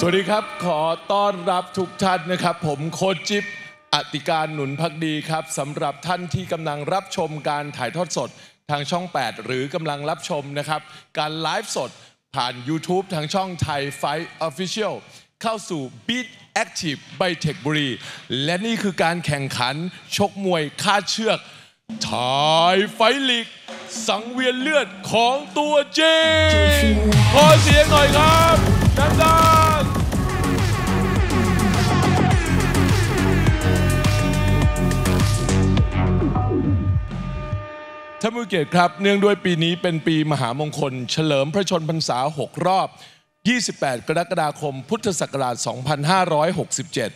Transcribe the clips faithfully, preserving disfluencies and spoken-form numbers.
สวัสดีครับขอต้อนรับทุกท่านนะครับผมโค้ชจิ๊บอติการหนุนภักดีครับสำหรับท่านที่กำลังรับชมการถ่ายทอดสดทางช่องแปดหรือกำลังรับชมนะครับการไลฟ์สดผ่าน YouTube ทางช่องไทยไฟท์ออฟฟิเชียลเข้าสู่ Beat Active by Tech บุรีและนี่คือการแข่งขันชกมวยค่าเชือกไทยไฟท์ลีกสังเวียนเลือดของตัวจริงขอเสียงหน่อยครับดังท่านผู้เกียรติครับเนื่องด้วยปีนี้เป็นปีมหามงคลเฉลิมพระชนพรรษาหกรอบยี่สิบแปดกรกฎาคมพุทธศักราชสองพันห้าร้อยหกสิบเจ็ด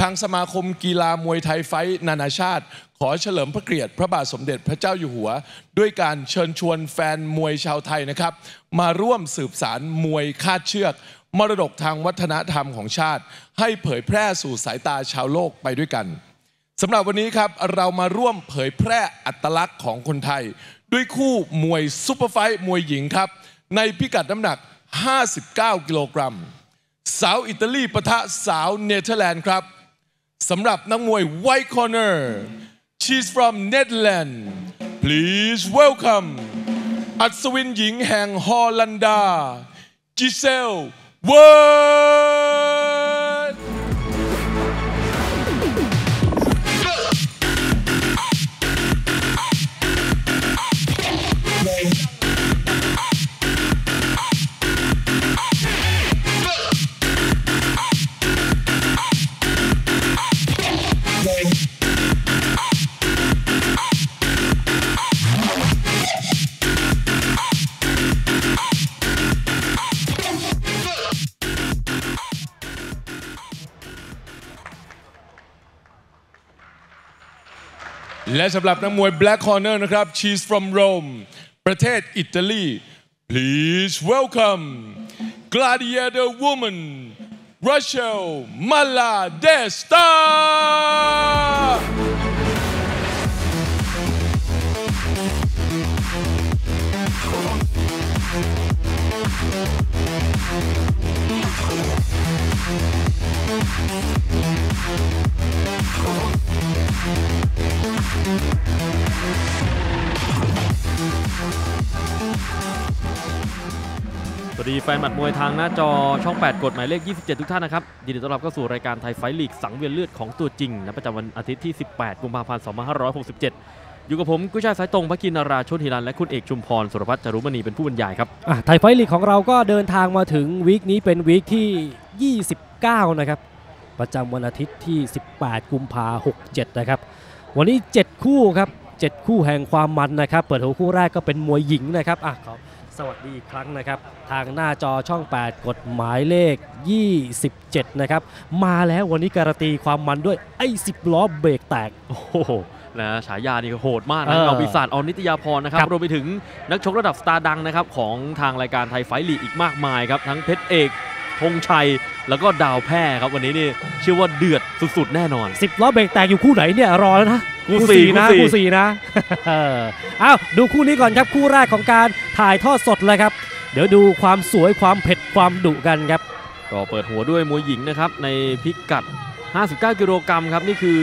ทางสมาคมกีฬามวยไทยไฟท์นานาชาติขอเฉลิมพระเกียรติพระบาทสมเด็จพระเจ้าอยู่หัวด้วยการเชิญชวนแฟนมวยชาวไทยนะครับมาร่วมสืบสารมวยคาดเชือกมรดกทางวัฒนธรรมของชาติให้เผยแพร่สู่สายตาชาวโลกไปด้วยกันสำหรับวันนี้ครับเรามาร่วมเผยแพร่อัตลักษณ์ของคนไทยด้วยคู่มวยซุปเปอร์ไฟท์มวยหญิงครับในพิกัดน้ำหนักห้าสิบเก้ากิโลกรัมสาวอิตาลีปะทะสาวเนเธอร์แลนด์ครับสำหรับนักมวย White Corner She's from Netherlands Please welcome อัศวินหญิงแห่งฮอลันดา Giselle Wertและสำหรับนักมวย Black Corner นะครับ She's from Rome ประเทศอิตาลี Please welcome Gladiator Woman Rachele Malatestสวัสดีแฟนหมัดมวยทางหน้าจอช่องแปดกฎหมายเลขยี่สิบเจ็ดทุกท่านนะครับยินดีต้อนรับเข้าสู่รายการไทยไฟท์ลีกสังเวียนเลือดของตัวจริงณประจำวันอาทิตย์ที่สิบแปดกุมภาพันธ์สองพันห้าร้อยหกสิบเจ็ดอยู่กับผมกุ้ยช่ายสายตรงภคินนราชนหิรันและคุณเอกชุมพรสุรพัฒน์จารุมณีเป็นผู้บรรยายครับไทยไฟท์ลีกของเราก็เดินทางมาถึงวีคนี้เป็นวีคที่ยี่สิบเก้านะครับประจำวันอาทิตย์ที่สิบแปดกุมภาพันธ์หกสิบเจ็ดนะครับวันนี้เจ็ดคู่ครับเจ็ดคู่แห่งความมันนะครับเปิดหัวคู่แรกก็เป็นมวยหญิงนะครับอ่ะสวัสดีอีกครั้งนะครับทางหน้าจอช่องแปดกฎหมายเลขยี่สิบเจ็ดนะครับมาแล้ววันนี้การันตีความมันด้วยไอ้สิบล้อเบรกแตกโอ้โหนะฉายานี่โหดมากนะเงาปีศาจอนิตยาพรนะครับรวมไปถึงนักชกระดับสตาร์ดังนะครับของทางรายการไทยไฟท์ลีกอีกมากมายครับทั้งเพชรเอกธงชัยแล้วก็ดาวแพ้ครับวันนี้นี่เชื่อว่าเดือดสุดๆแน่นอนสิบล้อเบรกแตกอยู่คู่ไหนเนี่ยรอแล้วนะคู่สี่นะคู่สี่นะอ้าวดูคู่นี้ก่อนครับคู่แรกของการถ่ายทอดสดเลยครับเดี๋ยวดูความสวยความเผ็ดความดุกันครับก็เปิดหัวด้วยมวยหญิงนะครับในพิกัดห้าสิบเก้ากิโลกรัมครับนี่คือ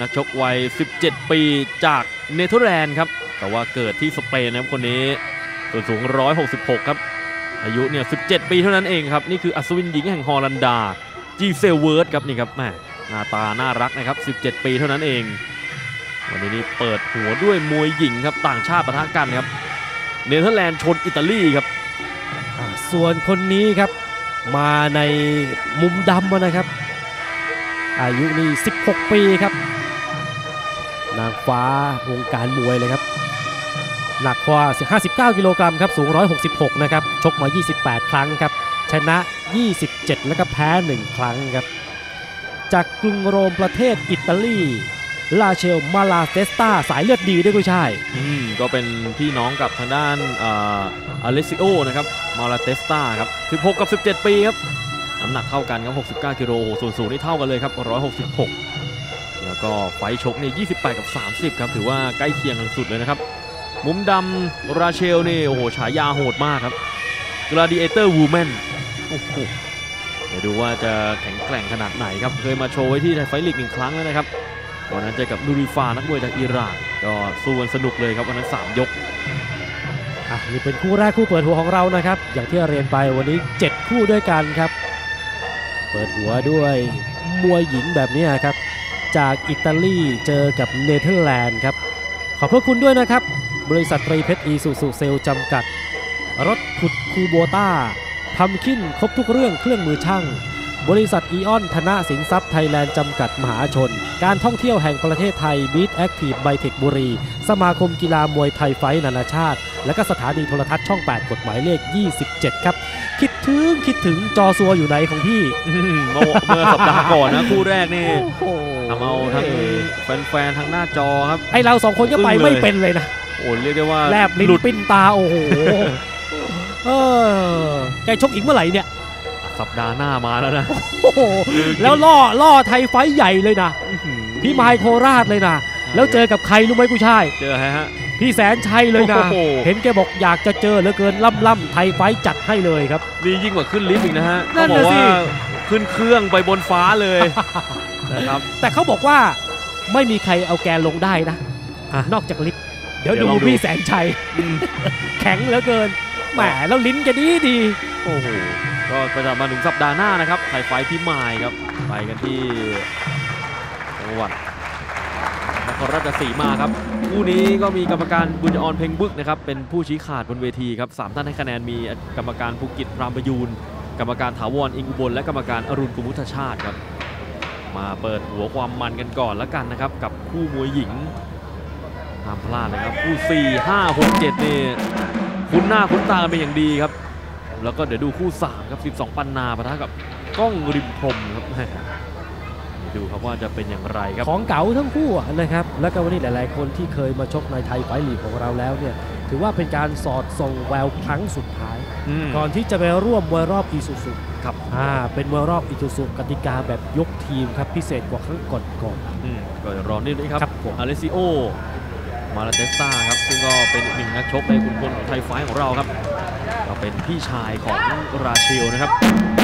นักชกวัยสิบเจ็ดปีจากเนเธอร์แลนด์ครับแต่ว่าเกิดที่สเปนนะครับคนนี้ส่วนสูงหนึ่งร้อยหกสิบหกครับอายุเนี่ยสิบเจ็ดปีเท่านั้นเองครับนี่คืออัศวินหญิงแห่งฮอลันดาจีเซลเวิร์ดครับนี่ครับแม่หน้าตาน่ารักนะครับสิบเจ็ดปีเท่านั้นเองวันนี้เปิดหัวด้วยมวยหญิงครับต่างชาติปะทะกันครับ เนเธอร์แลนด์ชนอิตาลีครับส่วนคนนี้ครับมาในมุมดำนะครับอายุนี่สิบหกปีครับนางฟ้าวงการมวยเลยครับหนักกว่าห้าสิบเก้ากิโลกรัมครับสูงหนึ่งร้อยหกสิบหกนะครับชกมายี่สิบแปดครั้งครับชนะยี่สิบเจ็ดแล้วก็แพ้หนึ่งครั้งครับจากกรุงโรมประเทศอิตาลีRachele Malatestสายเลือดดีด้วยกุยช่ายก็เป็นพี่น้องกับทางด้านอเลซิโอนะครับMalatestครับสิบหกกับสิบเจ็ดปีครับน้ำหนักเท่ากันครับหกสิบเก้ากิโลส่วนสูงนี่เท่ากันเลยครับหนึ่งร้อยหกสิบหกแล้วก็ไฟชกนี่ยี่สิบแปดกับสามสิบครับถือว่าใกล้เคียงกันสุดเลยนะครับมุมดำราเชลนี่โอ้โหฉายาโหดมากครับ Gladiator Woman โอ้โหเดี๋ยวดูว่าจะแข็งแกร่งขนาดไหนครับเคยมาโชว์ไว้ที่ไทยไฟท์ลีกหนึ่งครั้งแล้วนะครับวันนั้นเจอกับนูริฟานักมวยจากอิหร่านก็สู้กันสนุกเลยครับวันนั้นสามยกอ่ะนี่เป็นคู่แรกคู่เปิดหัวของเรานะครับอย่างที่เรียนไปวันนี้เจ็ดคู่ด้วยกันครับเปิดหัวด้วยมวยหญิงแบบนี้ครับจากอิตาลีเจอกับเนเธอร์แลนด์ครับขอบพระคุณด้วยนะครับบริษัทตรีเพชรอีซูซูเซลจำกัดรถขุดคูโบต้าพัมคินครบทุกเรื่องเครื่องมือช่างบริษัทอีออนธนาสินทรัพย์ไทยแลนด์จำกัดมหาชนการท่องเที่ยวแห่งประเทศไทยบีทแอคทีฟไบเทคบุรีสมาคมกีฬามวยไทยไฟท์นานาชาติและก็สถานีโทรทัศน์ช่องแปดกฎหมายเลขยี่สิบเจ็ดครับคิดถึงคิดถึงจอซัวอยู่ไหนของพี่เมื่อสัปดาห์ก่อนนะคู่แรกนี่ทำเอาทั้งแฟนๆทั้งหน้าจอครับไอเราสองคนก็ไปไม่เป็นเลยนะโอ้เรียกได้ว่าแลบลิ้นปิ้นตาโอ้โหเออใจชกอีกเมื่อไหร่เนี่ยสัปดาห์หน้ามาแล้วนะโอ้โหแล้วล่อล่อไทยไฟใหญ่เลยนะพี่ไมค์โคราชเลยนะแล้วเจอกับใครรู้ไหมกูชายเจอฮะพี่แสนชัยเลยนะเห็นแกบอกอยากจะเจอเหลือเกินล่ำล่ำไทยไฟจัดให้เลยครับดียิ่งกว่าขึ้นลิฟต์อีกนะฮะเขาบอกว่าขึ้นเครื่องไปบนฟ้าเลยนะครับแต่เขาบอกว่าไม่มีใครเอาแกลงได้นะนอกจากลิฟต์เดี๋ยวดูพี่แสนชัยแข็งเหลือเกินแหมแล้วลิ้นแกดีดีโอ้โหก็ประจำมาถึงสัปดาห์หน้านะครับไทยไฟท์พิมายครับไปกันที่จังหวัดนครราชสีมาครับคู่นี้ก็มีกรรมการบุญออนเพ็งบึกนะครับเป็นผู้ชี้ขาดบนเวทีครับสามท่านให้คะแนนมีกรรมการภูกิจพรามประยูนกรรมการถาวรอิงอุบลและกรรมการอรุณกุมุทชาติครับมาเปิดหัวความมันกันก่อนแล้วกันนะครับกับคู่มวยหญิงห้ามพลาดเลยครับคู่สี่ห้าหกเจ็ดนี่คุ้นหน้าคุ้นตาเป็นอย่างดีครับแล้วก็เดี๋ยวดูคู่สามครับสิบสองปันนาปะทะกับกล้องริมพรมครับดูครับว่าจะเป็นอย่างไรครับของเก่าทั้งคู่นะครับแล้วก็วันนี้หลายๆคนที่เคยมาชกในไทยไฟท์ลีกของเราแล้วเนี่ยถือว่าเป็นการสอดส่งแววครั้งสุดท้ายก่อนที่จะไปร่วมมวยรอบอีซูซุครับอ่าเป็นมวยรอบอีซูซุกติกาแบบยกทีมครับพิเศษกว่าครั้งก่อนก่อนอืมก็รอนิดนึงครับอาเลซิโอมาลาเตสต้าครับซึ่งก็เป็นหนึ่งนักชกในกลุ่มคนของไทยไฟท์ของเราครับเราเป็นพี่ชายของราเชลนะครับ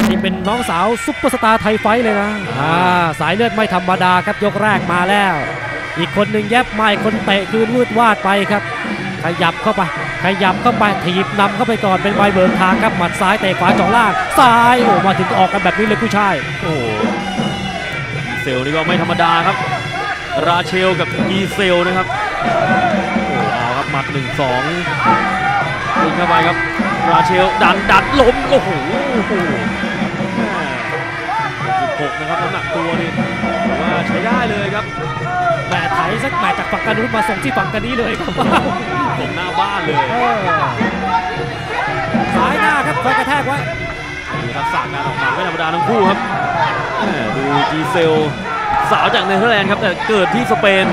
ที่เป็นน้องสาวซุปเปอร์สตาร์ไทยไฟท์เลยนะอ่าสายเลือดไม่ธรรมดาครับยกแรกมาแล้วอีกคนหนึ่งแยบไม้คนเตะคืนมืดวาดไปครับขยับเข้าไปขยับเข้าไปถีบนำเข้าไปก่อนเป็นใบเบิกทางครับหมัดซ้ายเตะขวาจ่อล่างซ้ายโอ้มาถึงออกกันแบบนี้เลยผู้ชายโอ้เซลนี่ก็ไม่ธรรมดาครับราเชลกับกีเซลนะครับโอ้เอาครับหมัดหนึ่งสองดึงเข้าไปครับราเชลดันดันล้มโอ้โหหกสิบหกนะครับน้ำหนักตัวนี่มาใช้ได้เลยครับแบกไถสักแบกจากฝั่งกระนู้นมาส่งที่ฝั่งกระนี้เลยครับส่งหน้าบ้านเลยสายหน้าครับคอยกระแทกไว้ดูทักษะการออกมาไม่ธรรมดาทั้งคู่ครับดูจีเซลสาวจากเนเธอร์แลนด์ครับแต่เกิดที่สเปน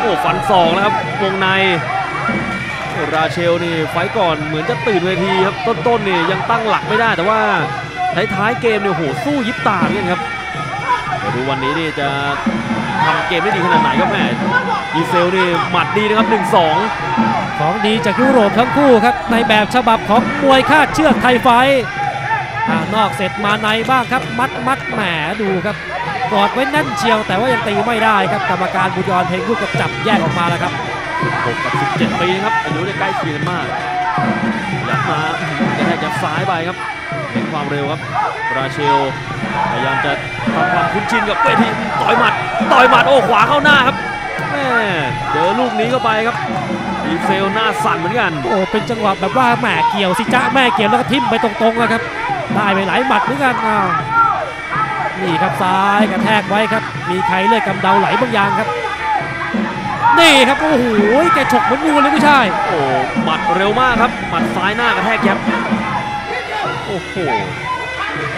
โอ้ฟันสองนะครับวงในราเชลนี่ไฟก่อนเหมือนจะตื่นเวทีครับต้นๆนี่ยังตั้งหลักไม่ได้แต่ว่าท้ายๆเกมเนี่ยโหสู้ยิบตาเนี่ยครับเดี๋ยวดูวันนี้นี่จะทำเกมได้ดีขนาดไหนครับแม่ดีเซลนี่หมัดดีนะครับ หนึ่งสอง ของดีจากยุโรปทั้งคู่ครับในแบบฉบับของมวยคาดเชือกไทยไฟนอกเสร็จมาในบ้างครับมัดมัดแหมดูครับกอดไว้แน่นเชียวแต่ว่ายังตีไม่ได้ครับกรรมการบุญยอนเพลงคู่กับจับแยกออกมาแล้วครับหกกับสิบเจ็ดปีครับอายุได้ใกล้เคียงมากยับมาแต่แทกยับซ้ายไปครับเห็นความเร็วครับราเชลพยายามจะทำความคุ้นชินกับเวทีต่อยหมัดต่อยหมัดโอ้ขวาเข้าหน้าครับแม่เจอลูกนี้เข้าไปครับดี ดีเซลหน้าสั่นเหมือนกันโอ้เป็นจังหวะแบบว่าแหมเกี่ยวสิจ้าแม่เกี่ยวแล้วก็ทิ่มไปตรงๆแล้วครับได้ไปหลายหมัดเหมือนกันอ้าวนี่ครับซ้ายกระแทกไว้ครับมีใครเลือดกำเดาไหลบางอย่างครับนี่ครับโอ้โหแกฉกเหมือนงูเลยผู้ชายโอ้หมัดเร็วมากครับหมัดซ้ายหน้ากระแทกครับโอ้โห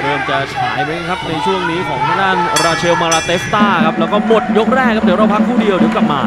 เริ่มจะฉายไปครับในช่วงนี้ของทางด้าน Rachele Malatest ครับแล้วก็หมดยกแรกครับเดี๋ยวเราพักคู่เดียวเดี๋ยวกลับมา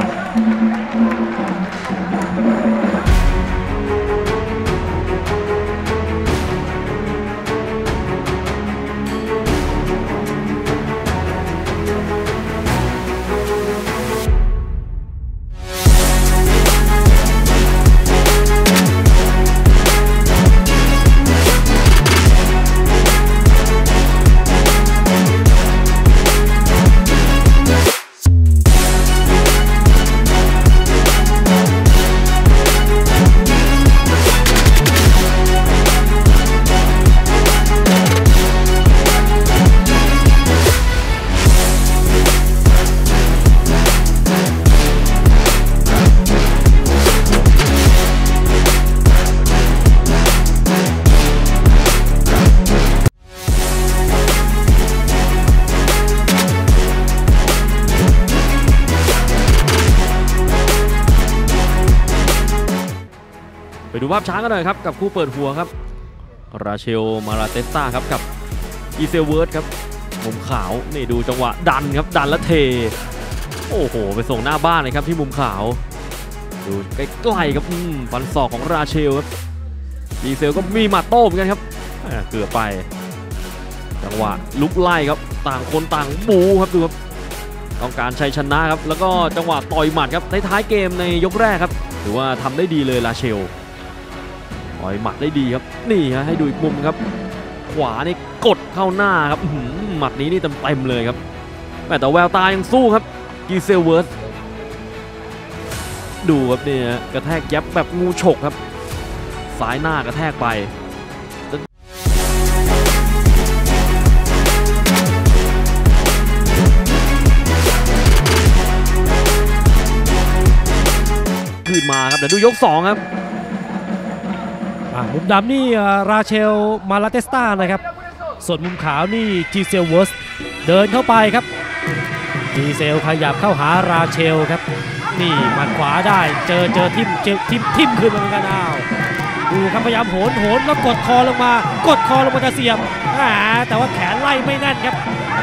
ไปดูภาพช้ากันหน่อยครับกับคู่เปิดหัวครับ Rachele Malatest ครับกับ Giselle Wert ครับมุมขาวนี่ดูจังหวะดันครับดันและเทโอ้โหไปส่งหน้าบ้านเลยครับที่มุมขาวดูใกล้ๆครับฟันศอกของ Rachele ครับ Giselle ก็มีหมัดโต้เหมือนกันครับเกือบไปจังหวะลุกไล่ครับต่างคนต่างบูครับดูครับต้องการชัยชนะครับแล้วก็จังหวะต่อยหมัดครับท้ายๆเกมในยกแรกครับถือว่าทำได้ดีเลย Racheleต่อยหมัดได้ดีครับนี่ฮะให้ดูอีกมุมครับขวานี่กดเข้าหน้าครับหมัดนี้นี่เต็มๆเลยครับแต่แววตายังสู้ครับ Giselle Wert ดูครับเนี่ยกระแทกยับแบบงูฉกครับสายหน้ากระแทกไปขึ้นมาครับเดี๋ยวดูยกสองครับมุมดำนี่ Rachele Malatest นะครับส่วนมุมขาวนี่ Giselle Wert เดินเข้าไปครับ Giselle ขยับเข้าหา Rachele ครับนี่หมัดขวาได้เจอเจอทิมเจอทิมทิมขึ้นมาเหมือนกันอ้าวดูครับพยายามโหนโหนแล้วกดคอลงมากดคอลงมาจะเสียบแต่ว่าแขนไล่ไม่แน่นครับ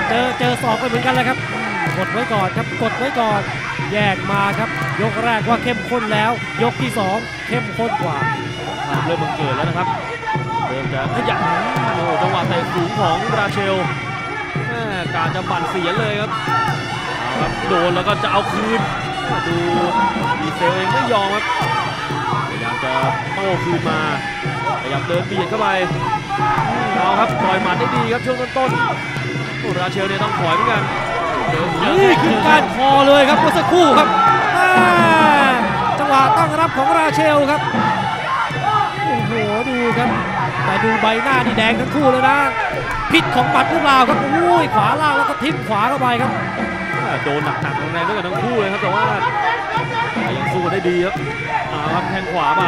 เจอเจอศอกไปเหมือนกันแล้วครับกดไว้ก่อนครับกดไว้ก่อนแยกมาครับยกแรกว่าเข้มข้นแล้วยกที่สองเข้มข้นกว่าเริ่มบังเกิดแล้วนะครับเริ่มจะขยันโอ้จังหวะเตะสูงของ Rachele การจะบั่นเสียเลยครับโดนแล้วก็จะเอาคืนดูดีเซลเองไม่ยอมครับพยายามจะโต้คืนมาพยายามเดินเบียดเข้าไปเอาครับปล่อยหมัดได้ดีครับช่วงต้นๆ Rachele เนี่ยต้องถอยเหมือนกันนี่คือการคอเลยครับเมื่อสักครู่ครับจังหวะตั้งรับของ Rachele ครับโอ้โหดูครับแต่ดูใบหน้านี่แดงทั้งคู่เลยนะพิษของหมัดหรือเปล่าครับโอ้ยขวาล่างแล้วก็ทิ้งขวาเข้าไปครับโดนหนักๆตรงแรงด้วยกันทั้งคู่เลยครับแต่ว่ายังสู้ได้ดีครับครับแทงขวาไป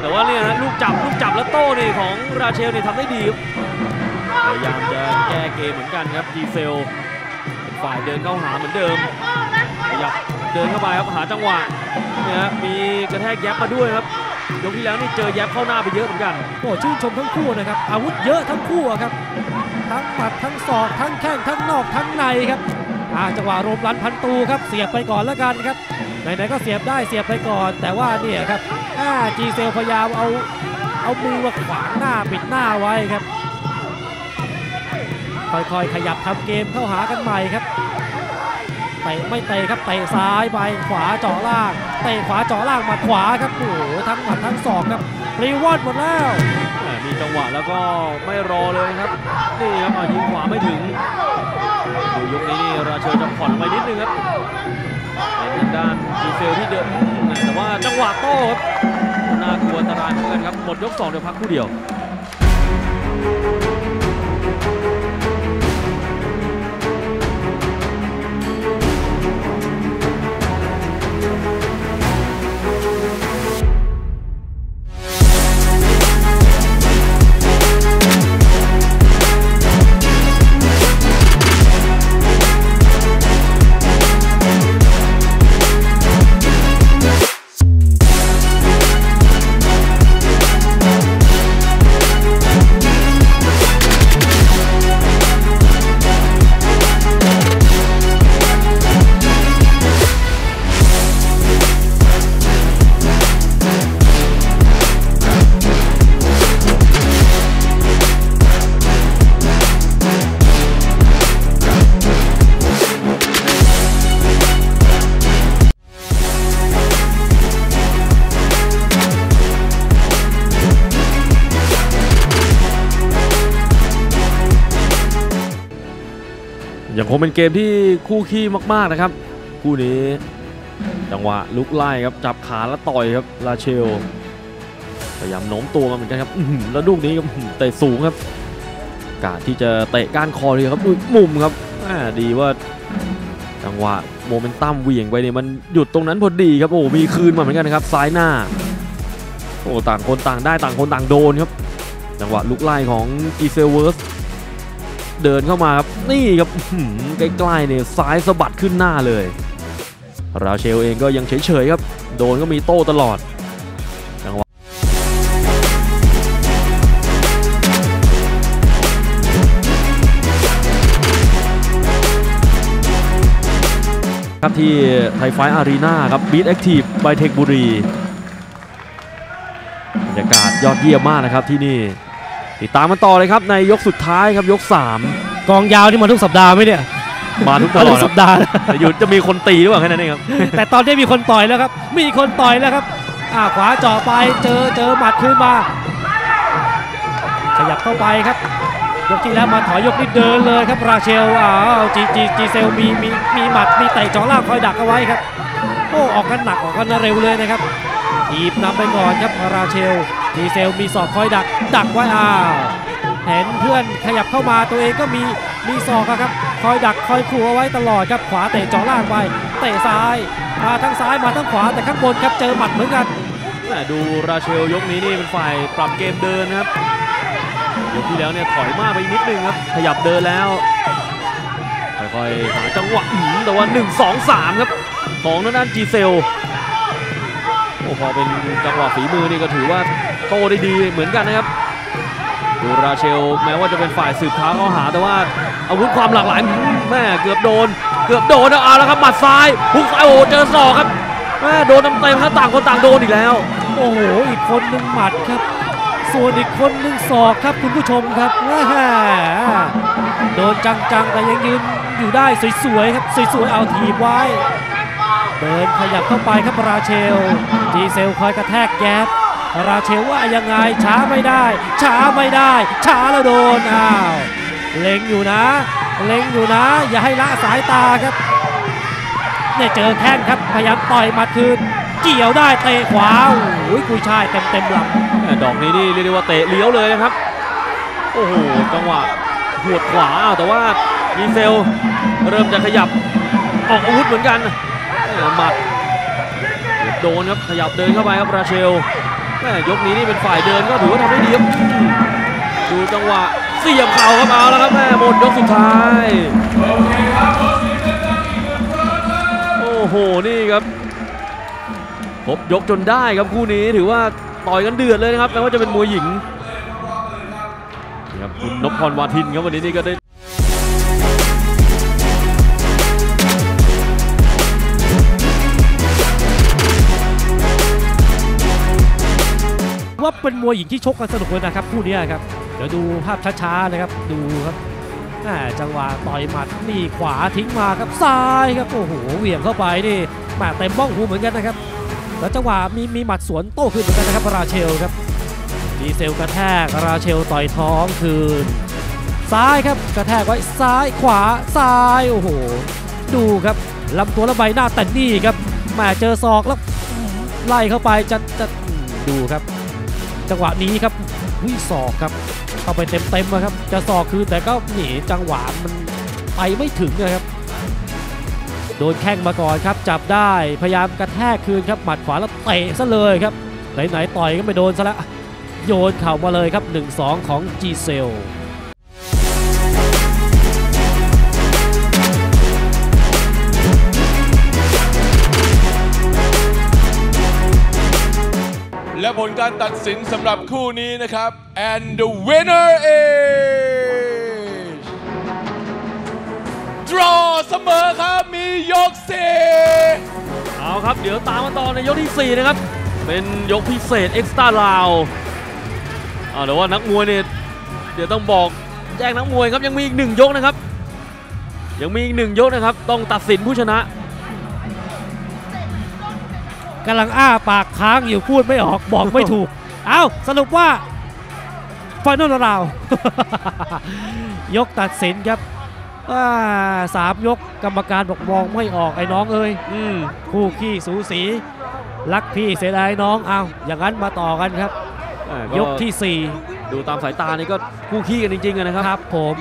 แต่ว่าเนี่ยนะลูกจับลูกจับแล้วโต้นี่ของ Rachele นี่ทำได้ดีครับพยายามจะแก้เกมเหมือนกันครับ Giselle เป็นฝ่ายเดินเข้าหาเหมือนเดิมขยับเดินเข้าไปครับหาจังหวะเนี่ยมีกระแทกแยบมาด้วยครับยกที่แล้วนี่เจอแยบเข้าหน้าไปเยอะเหมือนกันโอ้ชื่นชมทั้งคู่นะครับอาวุธเยอะทั้งคู่ครับทั้งหมัดทั้งศอกทั้งแข้งทั้งนอกทั้งในครับจังหวะรวมรันพันตูครับเสียบไปก่อนแล้วกันครับไหนๆก็เสียบได้เสียบไปก่อนแต่ว่าเนี่ยครับGiselleพยายามเอาเอามือมาขวางหน้าปิดหน้าไว้ครับค่อยๆขยับทำเกมเข้าหากันใหม่ครับเตะไม่เตะครับเตะซ้ายไปขวาเจาะล่างเตะขวาเจาะล่างมาขวาครับโอ้โหทั้งหมัดทั้งศอกครับรีวอร์ดหมดแล้วมีจังหวะแล้วก็ไม่รอเลยครับนี่ครับยิงขวาไม่ถึงดูยกนี้นี่Racheleจะผ่อนไปนิดนึงครับในด้านGiselleที่เดินแต่ว่าจังหวะโต้ครับน่ากลัวอันตรายเหมือนกันครับหมดยกสองเดี๋ยวพักคู่เดียว ยังคงเป็นเกมที่คู่ขี้มากๆนะครับคู่นี้จังหวะลุกไล่ครับจับขาแล้วต่อยครับราเชลพยายามโน้มตัวมาเหมือนกันครับแล้วลูกนี้เตะสูงครับกาดที่จะเตะก้านคอเลยครับมุมครับดีว่าจังหวะโมเมนตัมเหวี่ยงไปเนี่ยมันหยุดตรงนั้นพอดีครับโอ้มีคืนมาเหมือนกันครับซ้ายหน้าโอ้ต่างคนต่างได้ต่างคนต่างโดนครับจังหวะลุกไล่ของGiselle Wertเดินเข้ามาครับนี่ครับใกล้ๆเนี่ยซ้ายสะบัดขึ้นหน้าเลยราเชลเองก็ยังเฉยๆครับโดนก็มีโต้ตลอดจังหวะครับที่ไทยไฟท์อารีนาครับบีทแอคทีฟไบเทคบุรีบรรยากาศยอดเยี่ยมมากนะครับที่นี่ติดตามมันต่อเลยครับในยกสุดท้ายครับยกสามกองยาวที่มาทุกสัปดาห์ไหมเนี่ยมาทุกตลอดสัปดาห์แต่อยู่จะมีคนตีหรือเปล่าแค่นั้นเองครับแต่ตอนนี้มีคนต่อยแล้วครับมีคนต่อยแล้วครับอ่าขวาจ่อไปเจอเจอหมัดขึ้นมาขยับเข้าไปครับยกที่แล้วมาถอยยกนี้เดินเลยครับราเชลอ้าวจีจีจีเซลมีมีมีหมัดมีเตะจ่อล่างคอยดักเอาไว้ครับโอ้ออกกันหนักออกกันเร็วเลยนะครับทีมนำไปก่อนครับราเชลจีเซลมีศอกคอยดักดักไว้อ้าวเห็นเพื่อนขยับเข้ามาตัวเองก็มีมีศอกครับคอยดักคอยขู่เอาไว้ตลอดครับขวาเตะจ่อล่างไปเตะซ้ายมาทั้งซ้ายมาทั้งขวาแต่ข้างบนครับเจอหมัดเหมือนกันดูราเชลยกนี้นี่เป็นฝ่ายปรับเกมเดินครับยกที่แล้วเนี่ยถอยมากไปนิดนึงครับขยับเดินแล้วค่อยๆหาจังหวะแต่ว่าหนึ่ง สอง สามครับของนั่นนั่นจีเซลโอ้พอเป็นจังหวะฝีมือนี่ก็ถือว่าโตได้ดีเหมือนกันนะครับดูราเชลแม้ว่าจะเป็นฝ่ายสืบเท้าเข้าหาแต่ว่าอาวุธความหลากหลายแม่เกือบโดนเกือบโดนเอาแล้วครับหมัดซ้ายฮุกซ้ายโอ้เจอศอกครับแม่โดนเต็มๆครับต่างคนต่างโดนอีกแล้วโอ้โหอีกคนหนึ่งหมัดครับส่วนอีกคนหนึ่งศอกครับคุณผู้ชมครับโดนจังๆแต่ยังยืนอยู่ได้สวยๆครับสวยๆเอาถีบไว้เดินขยับเข้าไปครับราเชลจีเซลคอยกระแทกแยบราเชลว่ายังไงช้าไม่ได้ช้าไม่ได้ช้าแล้วโดนอ้าวเล็งอยู่นะเล็งอยู่นะอย่าให้ละสายตาครับเนี่ยเจอแข้งครับพยายามต่อยมาคืนเกี่ยวได้เตะขวาโอ้ยกุยชายเต็มเต็มหลังดอกนี้นี่เรียกได้ว่าเตะเลี้ยวเลยนะครับโอ้โหจังหวะหัวขวาแต่ว่าจีเซลเริ่มจะขยับออกอาวุธเหมือนกันหมัดโดนครับขยับเดินเข้าไปครับราเชลยกนี้นี่เป็นฝ่ายเดินก็ถือว่าทำได้ดีครับดูจังหวะเสียบเข่าครับเอาแล้วครับแม่หมดยกสุดท้ายโอ้โหนี่ครับครบยกจนได้ครับคู่นี้ถือว่าต่อยกันเดือดเลยนะครับแม้ว่าจะเป็นมวยหญิงครับคุณนพพรวาทินครับวันนี้นี่ก็ได้ว่าเป็นมวยหญิงที่ชกกันสนุกเลยนะครับคู่นี้ครับเดี๋ยวดูภาพช้าๆนะครับดูครับจังหวะต่อยหมัดนี่ขวาทิ้งมาครับซ้ายครับโอ้โหเหวี่ยงเข้าไปนี่หมัดเต็มบ้องหูเหมือนกันนะครับแล้วจังหวะมีมีหมัดสวนโต้คืนเหมือนกันนะครับราเชลครับจีเซลกระแทกราเชลต่อยท้องคืนซ้ายครับกระแทกไว้ซ้ายขวาซ้ายโอ้โหดูครับลำตัวและใบหน้าแต่นี่ครับแหมเจอศอกแล้วไล่เข้าไปจะจะดูครับจังหวะนี้ครับหุ้ยศอกครับเข้าไปเต็มเต็มครับจะศอกคืนแต่ก็หนีจังหวะมันไปไม่ถึงนะครับโดนแข้งมาก่อนครับจับได้พยายามกระแทกคืนครับหมัดขวาแล้วเตะซะเลยครับไหนๆต่อยก็ไม่โดนซะละโยนเข่ามาเลยครับ หนึ่ง สอง ของจีเซลและผลการตัดสินสำหรับคู่นี้นะครับ and the winner is draw เสมอครับมียกสี่เอาครับเดี๋ยวตามมาต่อในยกที่สี่นะครับเป็นยกพิเศษเอ็กซ์ตร้าลาวเอาเดี๋ยวว่านักมวยเนี่ยเดี๋ยวต้องบอกแจ้งนักมวยครับยังมีอีกหนึ่งยกนะครับยังมีอีกหนึ่งยกนะครับต้องตัดสินผู้ชนะกำลังอ้าปากค้างอยู่พูดไม่ออกบอกไม่ถูกเอ้าสรุปว่าไฟนอลราวด์ยกตัดสินครับ สามยกกรรมการบอกมองไม่ออกไอ้น้องเอ้ยคู่ขี้สูสีรักพี่เสียดายน้องเอาอย่างนั้นมาต่อกันครับยกที่สี่ดูตามสายตานี่ก็คู่ขี้กันจริงๆนะครับครับผม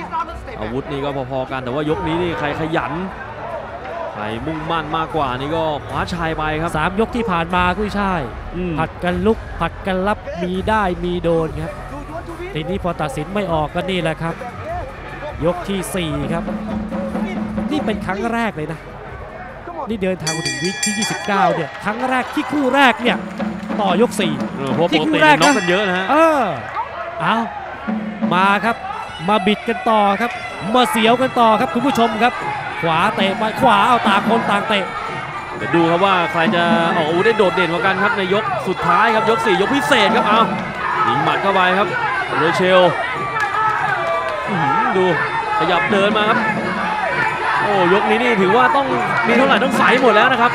อาวุธนี่ก็พอๆกันแต่ว่ายกนี้นี่ใครขยันใครมุ่งมั่นมากกว่านี่ก็คว้าชัยไปครับสามยกที่ผ่านมากุ้ยช่ายผัดกันลุกผัดกันรับมีได้มีโดนครับทีนี้พอตัดสินไม่ออกก็นี่แหละครับยกที่สี่ครับนี่เป็นครั้งแรกเลยนะนี่เดินทางถึงวิกที่ยี่สิบเก้าเนี่ยครั้งแรกที่คู่แรกเนี่ยต่อยกสี่ที่คู่แรกน้องกันเยอะนะฮะเออเอามาครับมาบิดกันต่อครับมาเสียวกันต่อครับคุณผู้ชมครับขวาเตะไปขวาเอาต่างคนต่างเตะเดี๋ยวดูครับว่าใครจะออกอาวุธได้โดดเด่นกว่ากันครับในยกสุดท้ายครับยกสี่ยกพิเศษครับเอาหญิงหมัดเข้าไปครับเรเชลดูขยับเดินมาครับโอ้ยกนี้นี่ถือว่าต้องมีเท่าไหร่ต้องใส่หมดแล้วนะครับ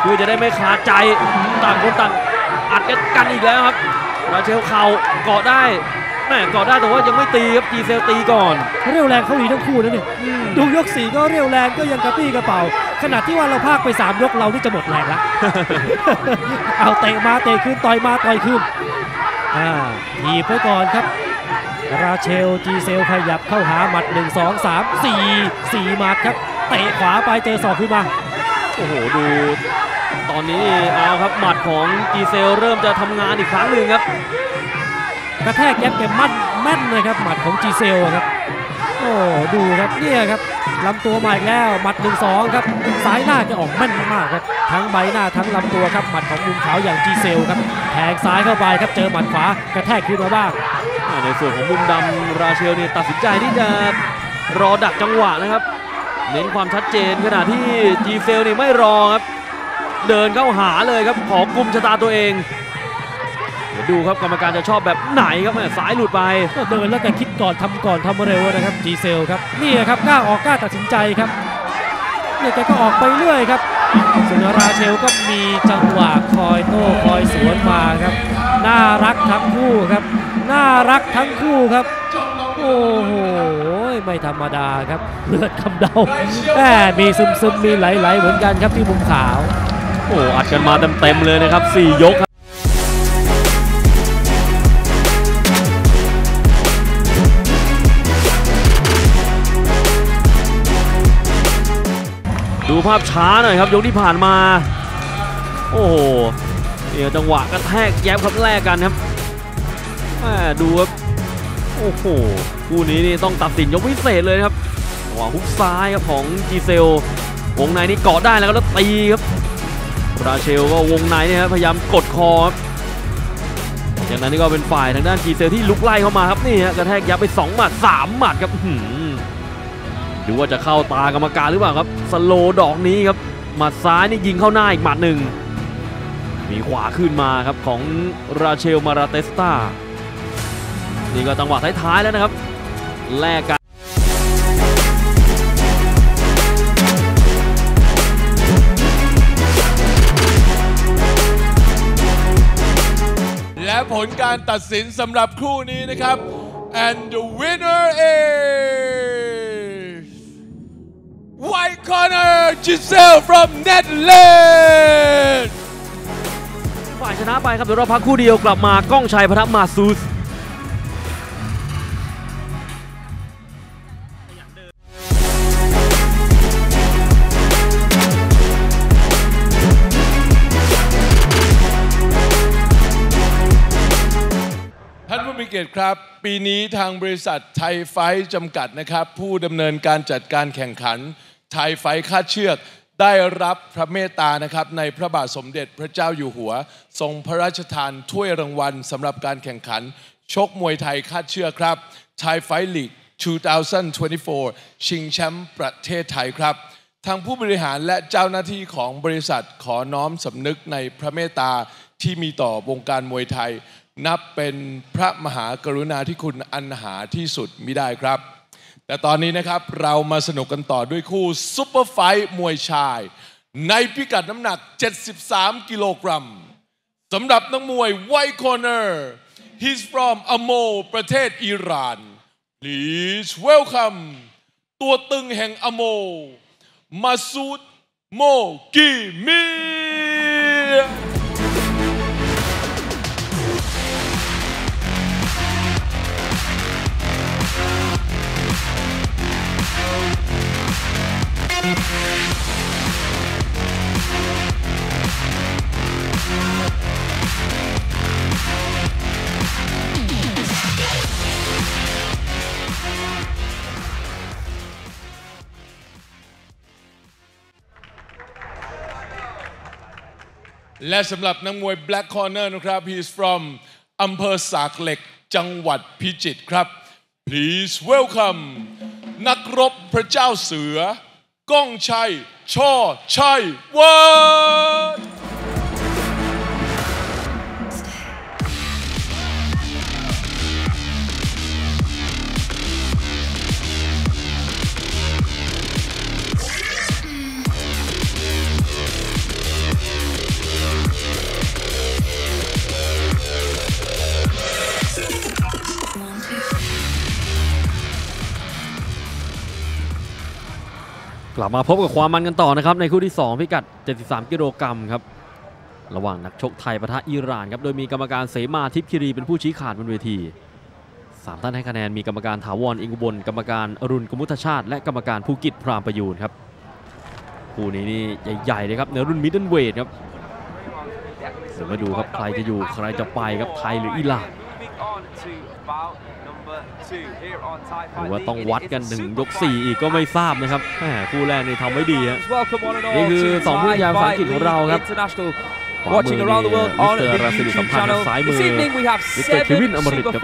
เพื่อจะได้ไม่ขาดใจต่างคนต่างอัดกันอีกแล้วครับเรเชลเข่าเกาะได้แม่เกาะได้แต่ว่ายังไม่ตีครับจีเซลตีก่อนเรี่ยวแรงเขาดีทั้งคู่นะนี่ดูยกสี่ก็เรี่ยวแรงก็ยังกระปี้กระเป๋าขนาดที่ว่าเราพากไปสามยกเราที่จะหมดแรงแล้วเอาเตะมาเตะขึ้นต่อยมาต่อยขึ้นอ่าถีบไว้ก่อนครับราเชลจีเซลขยับเข้าหาหมัดหนึ่ง สอง สาม สี่ สี่หมัดครับเตะขวาไปเจอศอกขึ้นมาโอ้โหดูตอนนี้เอาครับหมัดของจีเซลเริ่มจะทำงานอีกครั้งหนึ่งครับกระแทกแกมแกมมัดแม่นเลยครับหมัดของจีเซลครับโอ้ดูครับเนี่ยครับลำตัวมาอีกแล้วหมัด หนึ่ง สอง ครับซ้ายหน้าจะออกแม่นมากครับทั้งใบหน้าทั้งลำตัวครับหมัดของมุมขาวอย่างจีเซลครับแทงซ้ายเข้าไปครับเจอหมัดขวากระแทกขึ้นมาบ้างในส่วนของมุมดำราเชลเนี่ยตัดสินใจที่จะรอดักจังหวะนะครับเน้นความชัดเจนขณะที่จีเซลนี่ไม่รอครับเดินเข้าหาเลยครับขอกุมชะตาตัวเองเดี๋ยวดูครับกรรมการจะชอบแบบไหนครับสายหลุดไปเดินแล้วก็คิดก่อนทำก่อนทำเร็วนะครับจีเซลครับนี่ครับกล้าออกกล้าตัดสินใจครับเนี่ยแกก็ออกไปเรื่อยครับส่วนราเชลก็มีจังหวะคอยโต้คอยสวนมาครับน่ารักทั้งคู่ครับน่ารักทั้งคู่ครับโอ้โหไม่ธรรมดาครับเลือดกำเดาแหมมีซึมซึมมีไหลไหลเหมือนกันครับที่มุมขาวโอ้อัดกันมาเต็มเต็มเลยนะครับสี่ยกดูภาพช้าหน่อยครับยกที่ผ่านมาโอ้โหเดี๋ยวจังหวะกระแทกแย้มครับแรกกันครับดูครับโอ้โหคู่นี้นี่ต้องตัดสินยกพิเศษเลยครับหัวฮุกซ้ายครับของจีเซลวงในนี่เกาะได้แล้วก็ตีครับราเชลก็วงในนี่ครับพยายามกดคอครับจากนั้นนี่ก็เป็นฝ่ายทางด้านจีเซลที่ลุกไล่เข้ามาครับนี่ฮะกระแทกยับไปสองหมัดสามหมัดครับดูว่าจะเข้าตากรรมการหรือเปล่าครับสโลดอกนี้ครับหมัดซ้ายนี่ยิงเข้าหน้าอีกหมัดหนึ่งมีขวาขึ้นมาครับของราเชลมาราเตสตานี่ก็จังหวะท้ายๆแล้วนะครับแลกกันและผลการตัดสินสำหรับคู่นี้นะครับ and the winner is white corner Giselle from Netherlands ฝ่ายชนะไปครับเดี๋ยวเราพักคู่เดียวกลับมาก้องชัยพระMasoodครับปีนี้ทางบริษัทไทยไฟท์จำกัดนะครับผู้ดำเนินการจัดการแข่งขันไทยไฟท์คาดเชือกได้รับพระเมตตานะครับในพระบาทสมเด็จพระเจ้าอยู่หัวทรงพระราชทานถ้วยรางวัลสำหรับการแข่งขันชกมวยไทยคาดเชือกครับไทยไฟท์ลีกสองพันยี่สิบสี่ชิงแชมป์ประเทศไทยครับทางผู้บริหารและเจ้าหน้าที่ของบริษัทขอน้อมสำนึกในพระเมตตาที่มีต่อวงการมวยไทยนับเป็นพระมหากรุณาธิคุณอันหาที่สุดมิได้ครับแต่ตอนนี้นะครับเรามาสนุกกันต่อด้วยคู่ซุปเปอร์ไฟท์มวยชายในพิกัดน้ำหนักเจ็ดสิบสามกิโลกรัมสำหรับนักมวย White Corner he's from Amol ประเทศอิหร่าน please welcome ตัวตึงแห่งอโมมาซูดโมกิมีและสำหรับนักมวย Black Corner นะครับ he's from อำเภอสากเหล็กจังหวัดพิจิตรครับ please welcome นักรบพระเจ้าเสือก้องชัยช่อชัยวัฒน์กลับมาพบกับความมันกันต่อนะครับในคู่ที่สองพิกัดเจ็ดสิบสามกิโลกรัมครับระหว่างนักชกไทยปะทะอิหร่านครับโดยมีกรรมการเสมาทิพย์คิรีเป็นผู้ชี้ขาดบนเวทีสามท่านให้คะแนนมีกรรมการถาวรอิงอุบลกรรมการอรุณกมุทชาติและกรรมการภูกิจพรามประยูนครับคู่นี้นี่ใหญ่ๆเลยครับในรุ่นมิดเดิลเวทครับเดี๋ยวมาดูครับใครจะอยู่ใครจะไปครับไทยหรืออิหร่านหรือว่าต้องวัดกันถึงยกสี่อีกก็ไม่ทราบนะครับคู่แรกนี่ทำไม่ดีฮะนี่คือสองผู้ยามภาษาอังกฤษของเราครับขวามือนี่มิสเตอร์ราศีสัมพันธ์ซ้ายมือมิสเตอร์เควินอมริตครับ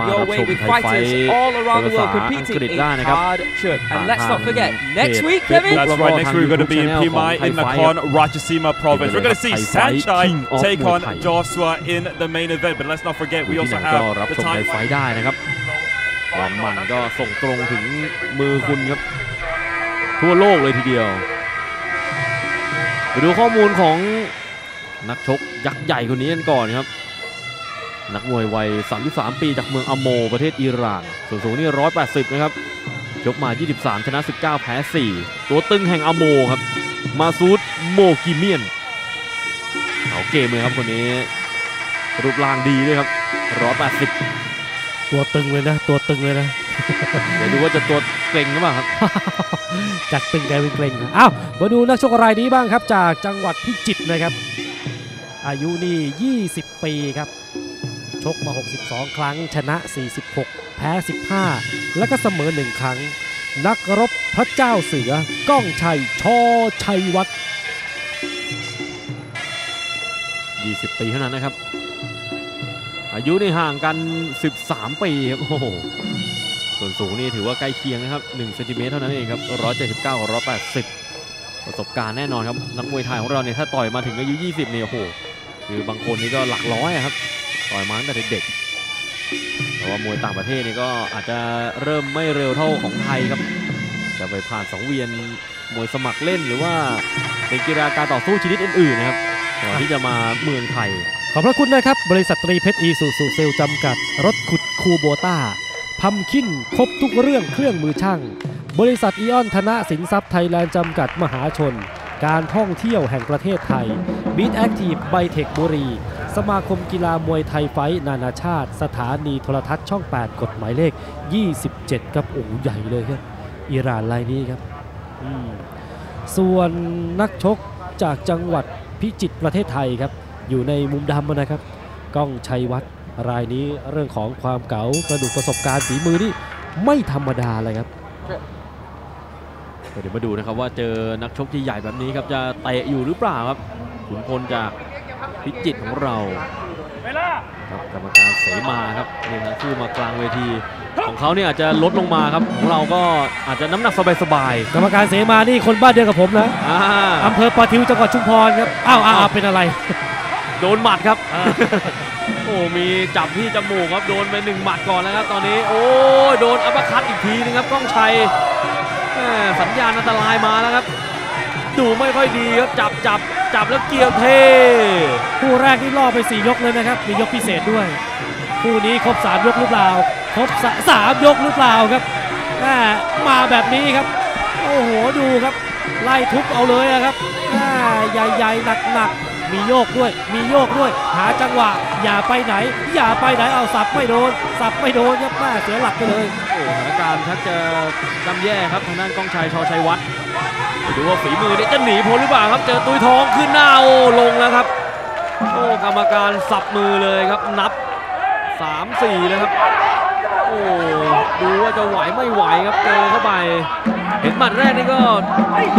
มารับชมไทยไฟท์ภาษาอังกฤษได้นะครับผ่านทางเพจเฟซบุ๊กแล้วก็ทางยูทูบช่องของไทยไฟท์ก็รับชมไทยไฟท์ได้นะครับความมันก็ส่งตรงถึงมือคุณครับทั่วโลกเลยทีเดียวไปดูข้อมูลของนักชกยักษ์ใหญ่คนนี้กันก่อนครับนักมวยวัยสามสิบสามปีจากเมืองอโมประเทศอิหร่านส่วนสูงนี่หนึ่งร้อยแปดสิบนะครับชกมายี่สิบสามชนะสิบเก้าแพ้สี่ตัวตึงแห่งอโมครับมาซูดโมกิเมียนเขาเกมเลยครับคนนี้รูปร่างดีด้วยครับหนึ่งร้อยแปดสิบตัวตึงเลยนะตัวตึงเลยนะเดี๋ยวดูว่าจะตัวเกร็งหรือเปล่าครับจากตึงกลายเป็นเกร็งอ้าวมาดูนักชกรายนี้บ้างครับจากจังหวัดพิจิตรนะครับอายุนี่ยี่สิบปีครับชกมาหกสิบสองครั้งชนะสี่สิบหกแพ้สิบห้าและก็เสมอหนึ่งครั้งนักรบพระเจ้าเสือก้องชัยช่อชัยวัฒน์ยี่สิบปีเท่านั้นนะครับอายุนี่ห่างกันสิบสามปีครับโอ้โหส่วนสูงนี่ถือว่าใกล้เคียงนะครับหนึ่งเซนติเมตรเท่านั้นเองครับหนึ่งร้อยเจ็ดสิบเก้า หนึ่งร้อยแปดสิบประสบการณ์แน่นอนครับนักมวยไทยของเราเนี่ยถ้าต่อยมาถึงอายุยี่สิบเนี่ยโอ้โหคือบางคนนี่ก็หลักร้อยครับต่อยมาตั้งแต่เด็กๆแต่ว่ามวยต่างประเทศนี่ก็อาจจะเริ่มไม่เร็วเท่าของไทยครับจะไปผ่านสังเวียนมวยสมัครเล่นหรือว่าเป็นกีฬาการต่อสู้ชนิดอื่นๆนะครับก่อนที่จะมาเมืองไทยขอบพระคุณนะครับบริษัทตรีเพชรอีซูซูเซลจำกัดรถขุดคูโบต้าพัมคินครบทุกเรื่องเครื่องมือช่างบริษัทอีออนธนะสินทรัพย์ไทยแลนด์จำกัดมหาชนการท่องเที่ยวแห่งประเทศไทยบีทแอคทีฟไบเทคบุรีสมาคมกีฬามวยไทยไฟท์นานาชาติสถานีโทรทัศน์ช่องแปดกฎหมายเลขยี่สิบเจ็ดครับโอ้ใหญ่เลยครับอิหร่านรายนี้ครับส่วนนักชกจากจังหวัดพิจิตรประเทศไทยครับอยู่ในมุมดำนะครับก้องชัยวัฒน์รายนี้เรื่องของความเก๋ากระดูกประสบการณ์ฝีมือนี่ไม่ธรรมดาเลยครับเดี๋ยวมาดูนะครับว่าเจอนักชกที่ใหญ่แบบนี้ครับจะเตะอยู่หรือเปล่าครับขุนพลจากพิจิตรของเราครับกรรมการเสมาครับนี่นะคู่มากลางเวทีของเขาเนี่ยอาจจะลดลงมาครับของเราก็อาจจะน้ำหนักสบายๆกรรมการเสมานี่คนบ้านเดียวกับผมนะอำเภอปะทิวจังหวัดชุมพรครับอ้าวอ้าวเป็นอะไรโดนหมัดครับโอ้มีจับที่จมูกครับโดนไปหนึ่งหมัดก่อนแล้วครับตอนนี้โอ้โดนอัปคัตอีกทีนึงครับก้องชัยสัญญาณอันตรายมาแล้วครับดูไม่ค่อยดีครับจับจับจับแล้วเกี่ยวเทคู่แรกที่ล่อไปสี่ยกเลยนะครับมียกพิเศษด้วยคู่นี้ครบสามยกหรือเปล่าครบสามยกหรือเปล่าครับ มาแบบนี้ครับโอ้โหดูครับไล่ทุบเอาเลยครับใหญ่ๆหนักๆมีโยกด้วยมีโยกด้วยหาจังหวะอย่าไปไหนอย่าไปไหนเอาสับไม่โดนสับไม่โดนครับแม่เสียหลักไปเลยโอ้สถานการณ์ชักจะย่ำแย่ครับทางด้านกองชัยชอชัยวัฒน์ดูว่าฝีมือเนี่ยจะหนีพ้นหรือเปล่าครับเจอตุยทองขึ้นหน้าโอ้ลงแล้วครับโอ้กรรมการสับมือเลยครับนับ สามสี่ นะครับโอ้ดูว่าจะไหวไม่ไหวครับเจอเข้าไปเห็นหมัดแรกนี่ก็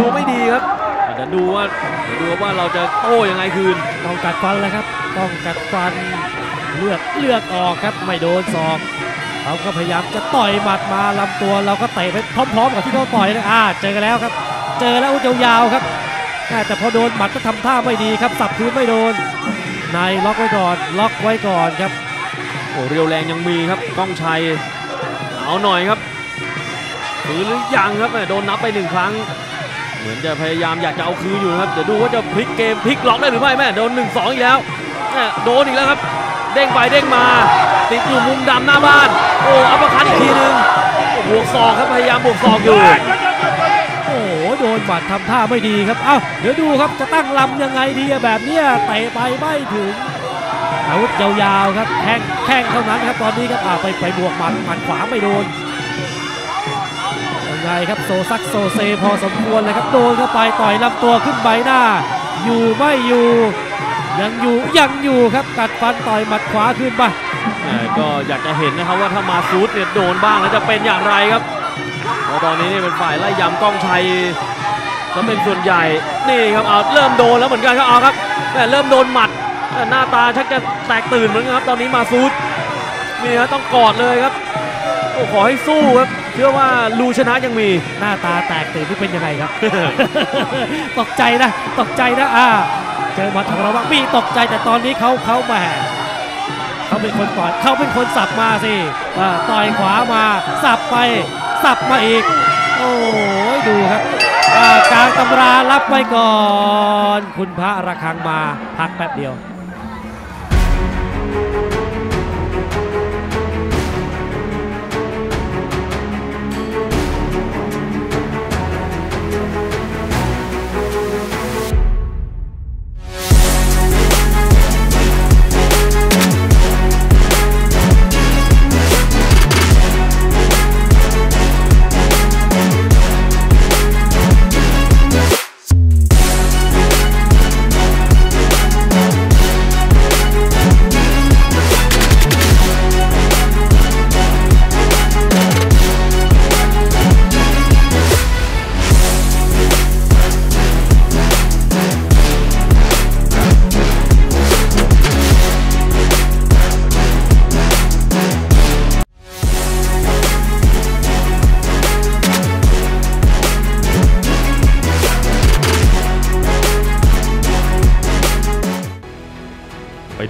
ดูไม่ดีครับเดี๋ยวดูว่าเดี๋ยวดูว่าเราจะโต้ยังไงคืนต้องกัดฟันเลยครับต้องกัดฟันเลือกเลือกออกครับไม่โดนศอกเขาก็พยายามจะต่อยหมัดมาลำตัวเราก็เตะไปพร้อมๆกับที่เขาต่อยนะอ่าเจอกันแล้วครับเจอแล้วยาวๆครับแต่พอโดนหมัดก็ทำท่าไม่ดีครับสับคืนไม่โดนในล็อกไว้ก่อนล็อกไว้ก่อนครับโอ้เรียวแรงยังมีครับก้องชัยเอาหน่อยครับถือหรือยังครับโดนนับไปหนึ่งครั้งเหมือนจะพยายามอยากจะเอาคืนอยู่ครับเดี๋ยวดูว่าจะพลิกเกมพลิกล็อกได้หรือไม่แม่โดนหนึ่งสองอีกแล้วโดนอีกแล้วครับเด้งไปเด้งมาติดอยู่มุมดำหน้าบ้านโอ้อัปเปอร์คัตอีกทีหนึ่งบวกศอกครับพยายามบวกศอกอยู่โอ้โหโดนบาดทำท่าไม่ดีครับเอ้าเดี๋ยวดูครับจะตั้งลำยังไงดีแบบเนี้ยเตะไปไม่ถึงอาวุธยาวๆครับแข้งแข้งเท่านั้นครับตอนนี้ครับไปไปบวกหมัดหมัดขวาไม่โดนยังไงครับโซซักโซเซพอสมควรเลยครับโดนเข้าไปต่อยลำตัวขึ้นใบหน้าอยู่ไม่อยู่ยังอยู่ยังอยู่ครับกัดฟันต่อยหมัดขวาขึ้นไปก็อยากจะเห็นนะครับว่าถ้ามาซูดเนี่ยโดนบ้างแล้วจะเป็นอย่างไรครับพอตอนนี้นี่เป็นฝ่ายไล่ยำก้องชัยจะเป็นส่วนใหญ่นี่ครับเอาเริ่มโดนแล้วเหมือนกันครับเอาครับแต่เริ่มโดนหมัดหน้าตาชักจะแตกตื่นเหมือนกันครับตอนนี้มาซูดนี่ครับต้องกอดเลยครับโอ้ขอให้สู้ครับเชื่อว่าลูชนะยังมีหน้าตาแตกตื่นที่เป็นยังไงครับ ตกใจนะตกใจนะอ่าเจอมาของเราบ้างมีตกใจแต่ตอนนี้เขาเขาแหมเขาเป็นคนก่อนเขาเป็นคนสับมาสิต่อยขวามาสับไปสับมาอีกโอ้ยดูครับกลางตำรารับไว้ก่อนคุณพระระฆังมาพักแป๊บเดียว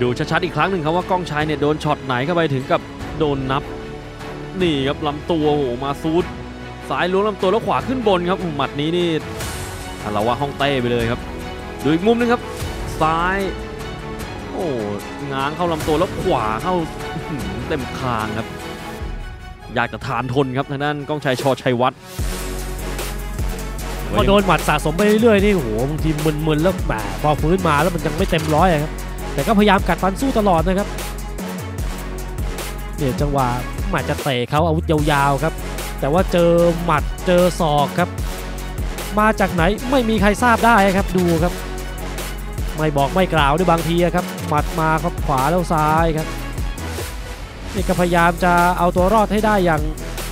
ดูชัดๆอีกครั้งหนึ่งครับว่ากล้องชัยเนี่ยโดนช็อตไหนเข้าไปถึงกับโดนนับนี่ครับลำตัวโอ้มาซูดสายล้วงลำตัวแล้วขวาขึ้นบนครับหมัดนี้นี่เราว่าห้องเต้ไปเลยครับดูอีกมุมนึงครับซ้ายโอ้ง้างเข้าลำตัวแล้วขวาเข้าเต็มคางครับอยากจะทานทนครับทางด้านกล้องชัยชอชัยวัฒน์พอโดนหมัดสะสมไปเรื่อยๆนี่โอ้โหบางทีมึนๆแล้วแหมพอฟื้นมาแล้วมันยังไม่เต็มร้อยครับแต่ก็พยายามกัดฟันสู้ตลอดนะครับเนี่ยจังหวะหมัดจะเตะเขาอาวุธยาวๆครับแต่ว่าเจอหมัดเจอศอกครับมาจากไหนไม่มีใครทราบได้ครับดูครับไม่บอกไม่กล่าวด้วยบางทีครับหมัดมาครับขวาแล้วซ้ายครับนี่ก็พยายามจะเอาตัวรอดให้ได้อย่าง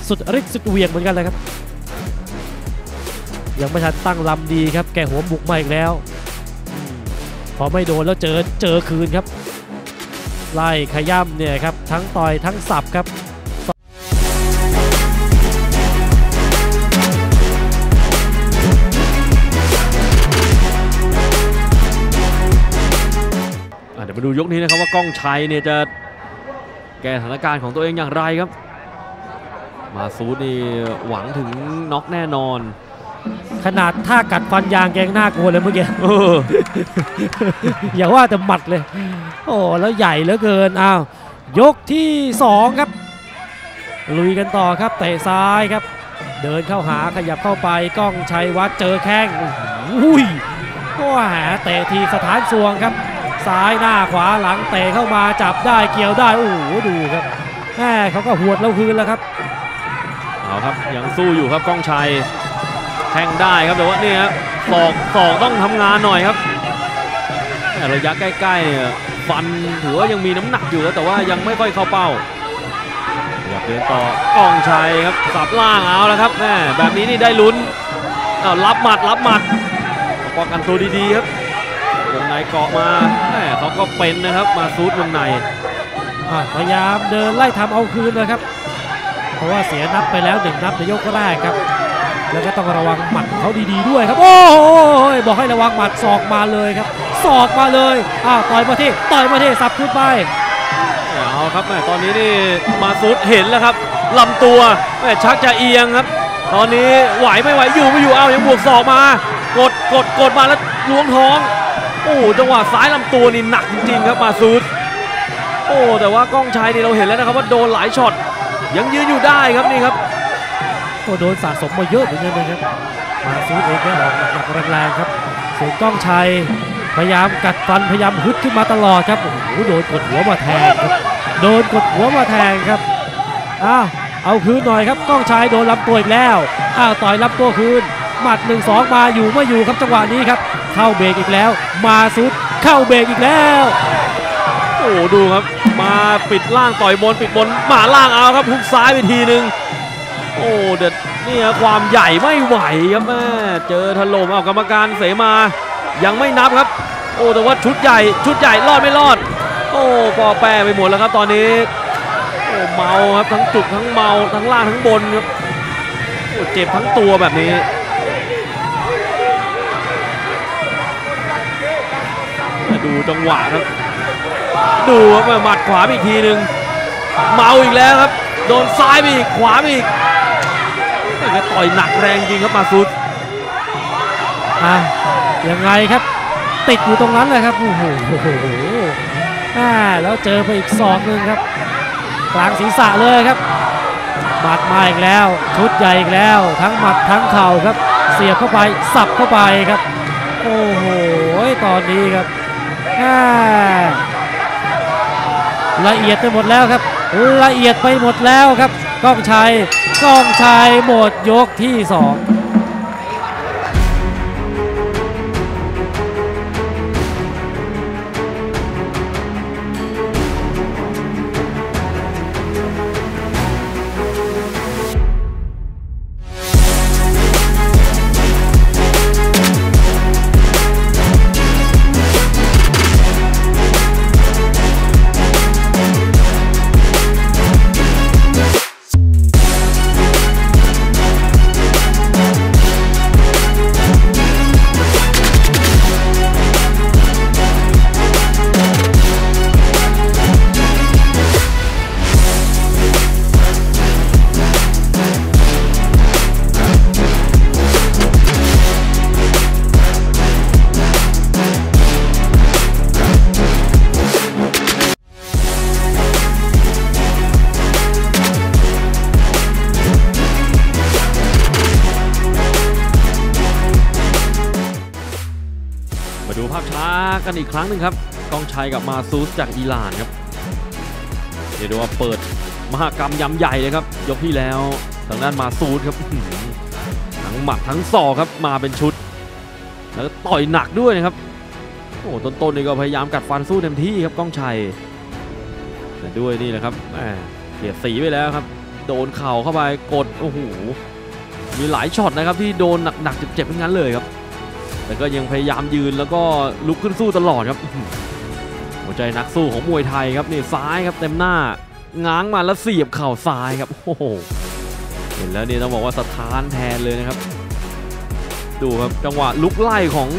สุดฤทธิ์สุดเหวี่ยงเหมือนกันเลยครับยังไม่ทันตั้งลำดีครับแกหัวบุกมาอีกแล้วพอไม่โดนแล้วเจอเจอคืนครับไล่ขย่ำเนี่ยครับทั้งต่อยทั้งสับครับเดี๋ยวมาดูยกนี้นะครับว่าก้องชัยเนี่ยจะแก้สถานการณ์ของตัวเองอย่างไรครับมาซูดนี่หวังถึงน็อกแน่นอนขนาดท่ากัดฟันยางแกงหน้ากลัวเลยเมื่อกี้อย่าว่าแต่หมัดเลยโอ้แล้วใหญ่เหลือเกินอ้าวยกที่สองครับลุยกันต่อครับเตะซ้ายครับ เดินเข้าหาขยับเข้าไปกล้องชัยวัฒน์เจอแข้งอุ้ยก็แหะเตะทีสถานสวงครับซ้ายหน้าขวาหลังเตะเข้ามาจับได้เกี่ยวได้โอ้โหดูครับแหมเขาก็หวดแล้วคืนแล้วครับเอาครับยังสู้อยู่ครับกล้องชัยแทงได้ครับแต่ว่านี่ครับศอกศอกต้องทำงานหน่อยครับระยะใกล้ๆเนี่ยฟันถือว่ายังมีน้ำหนักอยู่แต่ว่ายังไม่ค่อยเข้าเป้าอยากเดินต่อกล้องชัยครับสับล่างเอาแล้วครับแม่แบบนี้นี่ได้ลุ้นเอารับหมัดรับหมัดป้องกันตัวดีๆครับวงในเกาะมาแม่เขาก็เป็นนะครับมาซูดวงในพยายามเดินไล่ทำเอาคืนเลยครับเพราะว่าเสียนับไปแล้วหนึ่งนับในยกแรกครับแล้วก็ต้องระวังหมัดเขาดีๆด้วยครับโอ้ยบอกให้ระวังหมัดศอกมาเลยครับศอกมาเลยอ้าวต่อยมาที่ต่อยมาที่สับขึ้นไปเอาครับแม่ตอนนี้นี่มาซูดเห็นแล้วครับลำตัวแม่ชักจะเอียงครับตอนนี้ไหวไม่ไหวอยู่ไม่อยู่เอายังบวกศอกมากดกดกดมาแล้วล้วงท้องโอ้จังหวะซ้ายลำตัวนี่หนักจริงๆครับมาซูดโอ้แต่ว่ากล้องชัยนี่เราเห็นแล้วนะครับว่าโดนหลายช็อตยังยืนอยู่ได้ครับนี่ครับโอ้โดนสะสมมาเยอะเหมือนกันนะครับมาซูดเองก็ออกหนักแรงๆครับส่วนกล้องชัยพยายามกัดฟันพยายามฮึดขึ้นมาตลอดครับโอ้โหโดนกดหัวมาแทงครับโดนกดหัวมาแทงครับอ้าวเอาคืนหน่อยครับกล้องชัยโดนรับตัวอีกแล้วอ้าวต่อยรับตัวคืนหมัด หนึ่งสอง มาอยู่ไม่อยู่ครับจังหวะนี้ครับเข้าเบรกอีกแล้วมาซูดเข้าเบรกอีกแล้วโอ้ดูครับมาปิดล่างต่อยบนปิดบนหมาล่างเอาครับฮุกซ้ายไปทีนึงโอ้เด็ดนี่ครับความใหญ่ไม่ไหวครับแม่เจอถล่มเอากรรมการเสมายังไม่นับครับโอ้แต่ว่าชุดใหญ่ชุดใหญ่รอดไม่รอดโอ้ปอแปรไปหมดแล้วครับตอนนี้โอ้เมาครับทั้งจุกทั้งเมาทั้งล่างทั้งบนครับโอ้เจ็บทั้งตัวแบบนี้ดูจังหวะครับดูครับหมัดขวาอีกทีหนึ่งเมาอีกแล้วครับโดนซ้ายไปอีกขวาไปอีกแต่ต่อยหนักแรงจริงครับมาซูดอ่ะยังไงครับติดอยู่ตรงนั้นเลยครับโอ้โหอ่าแล้วเจอไปอีกศอกหนึ่งครับกลางศีรษะเลยครับหมัดมาอีกแล้วชุดใหญ่อีกแล้วทั้งหมัดทั้งเข่าครับเสียบเข้าไปสับเข้าไปครับโอ้โหตอนนี้ครับละเอียดไปหมดแล้วครับละเอียดไปหมดแล้วครับกล้องชัยกล้องชัยหมดยกที่สองกันอีกครั้งหนึ่งครับกองชัยกับมาซูสจากอิหร่านครับเดี๋ยวดูว่าเปิดมหากรรมยำใหญ่เลยครับยกที่แล้วทางด้านมาซูสครับทั้งหมัดทั้งศอกครับมาเป็นชุดแล้วต่อยหนักด้วยนะครับโอ้ต้นๆ นี่ก็พยายามกัดฟันสู้เต็มที่ครับกองชัยแต่ด้วยนี่แหละครับเสียสีไปแล้วครับโดนเข่าเข้าไปกดโอ้โหมีหลายช็อตนะครับที่โดนหนักๆเจ็บๆทั้งนั้นเลยครับแต่ก็ยังพยายามยืนแล้วก็ลุกขึ้นสู้ตลอดครับหัวใจนักสู้ของมวยไทยครับนี่ซ้ายครับเต็มหน้าง้างมาแล้วเสียบเข่าซ้ายครับโอ้โหเห็นแล้วนี่ต้องบอกว่าสะท้านแทนเลยนะครับดูครับจังหวะลุกไล่ของ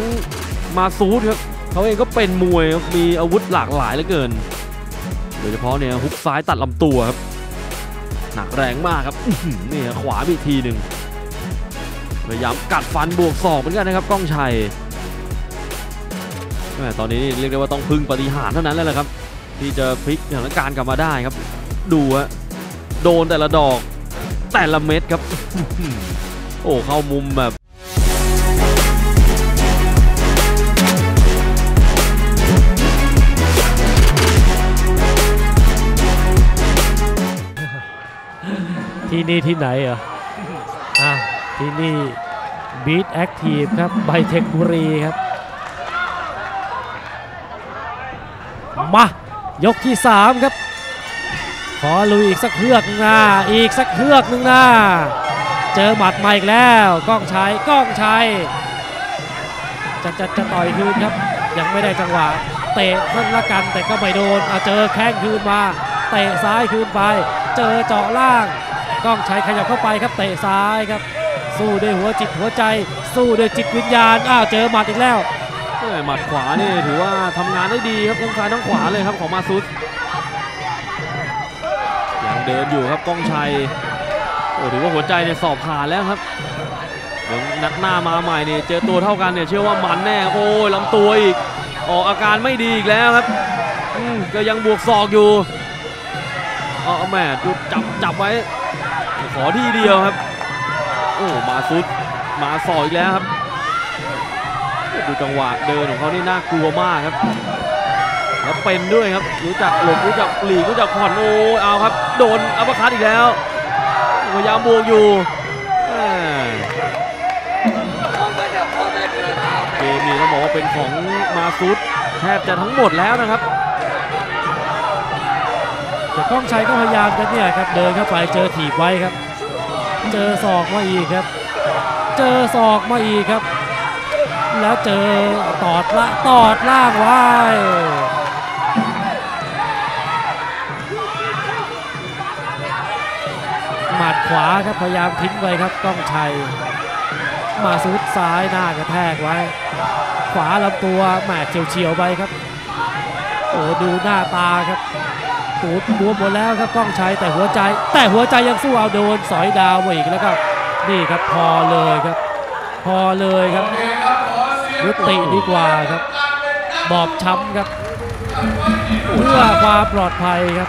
มาซูดครับเขาเองก็เป็นมวยมีอาวุธหลากหลายเหลือเกินโดยเฉพาะเนี่ยฮุกซ้ายตัดลำตัวครับหนักแรงมากครับนี่ขวาอีกทีหนึ่งพยายามกัดฟันบวกศอกเหมือนกันนะครับกล้องชัยตอนนี้เรียกได้ว่าต้องพึ่งปฏิหารเท่านั้นแล้วแหละครับที่จะพลิกสถานการณ์กลับมาได้ครับดูฮะโดนแต่ละดอก แต่ละเม็ดครับโอ้เข้ามุมแบบที่นี่ที่ไหนเหรออ่ะที่นี่บีทแอคทีฟครับไบเทคบุรีครับมายกที่สามครับขอลุยอีกสักเฮือกหนึ่งนะอีกสักเฮือกหนึ่งนะเจอหมัดมาอีกแล้วก้องชัยก้องชัยจะจะจะต่อยคืนครับยังไม่ได้จังหวะเตะเพิ่งละกันแต่ก็ไม่โดนเอาเจอแข้งคืนมาเตะซ้ายคืนไปเจอเจาะล่างก้องชัยขยับเข้าไปครับเตะซ้ายครับสู้ด้วยหัวจิตหัวใจสู้ด้วยจิตวิญญาณอ้าวเจอหมัดอีกแล้วหมัดขวานี่ถือว่าทำงานได้ดีครับทั้งซ้ายทั้งขวาเลยครับของมาซุดยังเดินอยู่ครับก้องชัยโอ้ถือว่าหัวใจเนี่ยสอบผ่านแล้วครับเดี๋ยวนัดหน้ามาใหม่เนี่ยเจอตัวเท่ากันเนี่ยเชื่อว่ามันแน่โอ้ยลำตัวอีกออกอาการไม่ดีอีกแล้วครับก็ยังบวกศอกอยู่อ๋อแม่ดูจับจับไว้ขอที่เดียวครับโอ้มาซุดมาศอกอีกแล้วครับดูจังหวะเดินของเขานี่น่ากลัวมากครับแล้วเป็นด้วยครับรู้จักหลบรู้จักหลีกรู้จักผ่อนโอ้เอาครับโดนอัปคัตอีกแล้วพยายามบวกอยู่เกมนี้ต้องบอกว่าเป็นของมาซุดแทบจะทั้งหมดแล้วนะครับแต่ก้องชัยก็พยายามกันเนี่ยครับเดินเข้าไปเจอถีบไว้ครับเจอศอกมาอีกครับเจอศอกมาอีกครับแล้วเจอตอดละตอดล่างไว้หมัดขวาครับพยายามทิ้งไว้ครับก้องชัยมาซุดซ้ายหน้ากระแทกไว้ขวาลำตัวแหม่เฉียวๆไปครับโอ้ดูหน้าตาครับตูดบวมหมดแล้วครับก้องชัยแต่หัวใจแต่หัวใจยังสู้เอาโดนสอยดาวอีกแล้วก็นี่ครับพอเลยครับพอเลยครับยุติดีกว่าครับบอบช้ำครับเพื่อความปลอดภัยครับ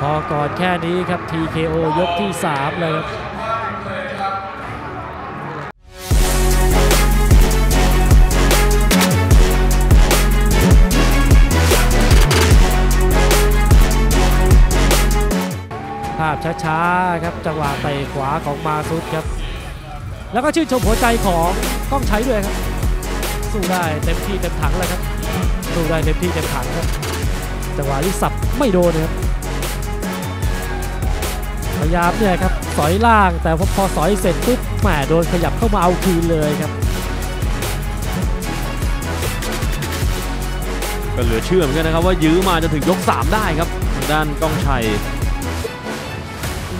พอก่อนแค่นี้ครับ ที เค โอ ยกที่สามเลยครับภาพช้าๆครับจังหวะเตะขวาของมาซุดครับแล้วก็ชื่นชมหัวใจของก้องชัยด้วยครับสู้ได้เต็มที่เต็มถังเลยครับสู้ได้เต็มที่เต็มถังครับจังหวะที่สับไม่โดนครับพยายามเนี่ยครับสอยล่างแต่พอสอยเสร็จปุ๊บแหมโดนขยับเข้ามาเอาคืนเลยครับก็เหลือเชื่อเหมือนกันนะครับว่ายื้อมาจะถึงยกสามได้ครับด้านก้องชัย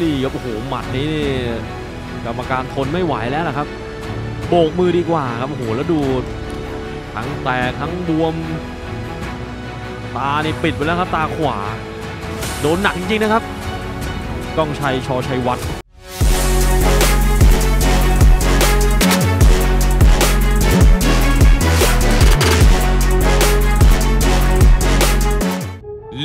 นี่ครับโอ้โหหมัดนี้กรรมการทนไม่ไหวแล้วล่ะครับโบกมือดีกว่าครับโอ้โหแล้วดูทั้งแตกทั้งบวมตานี่ปิดไปแล้วครับตาขวาโดนหนักจริงๆนะครับก้องชัยชอชัยวัฒน์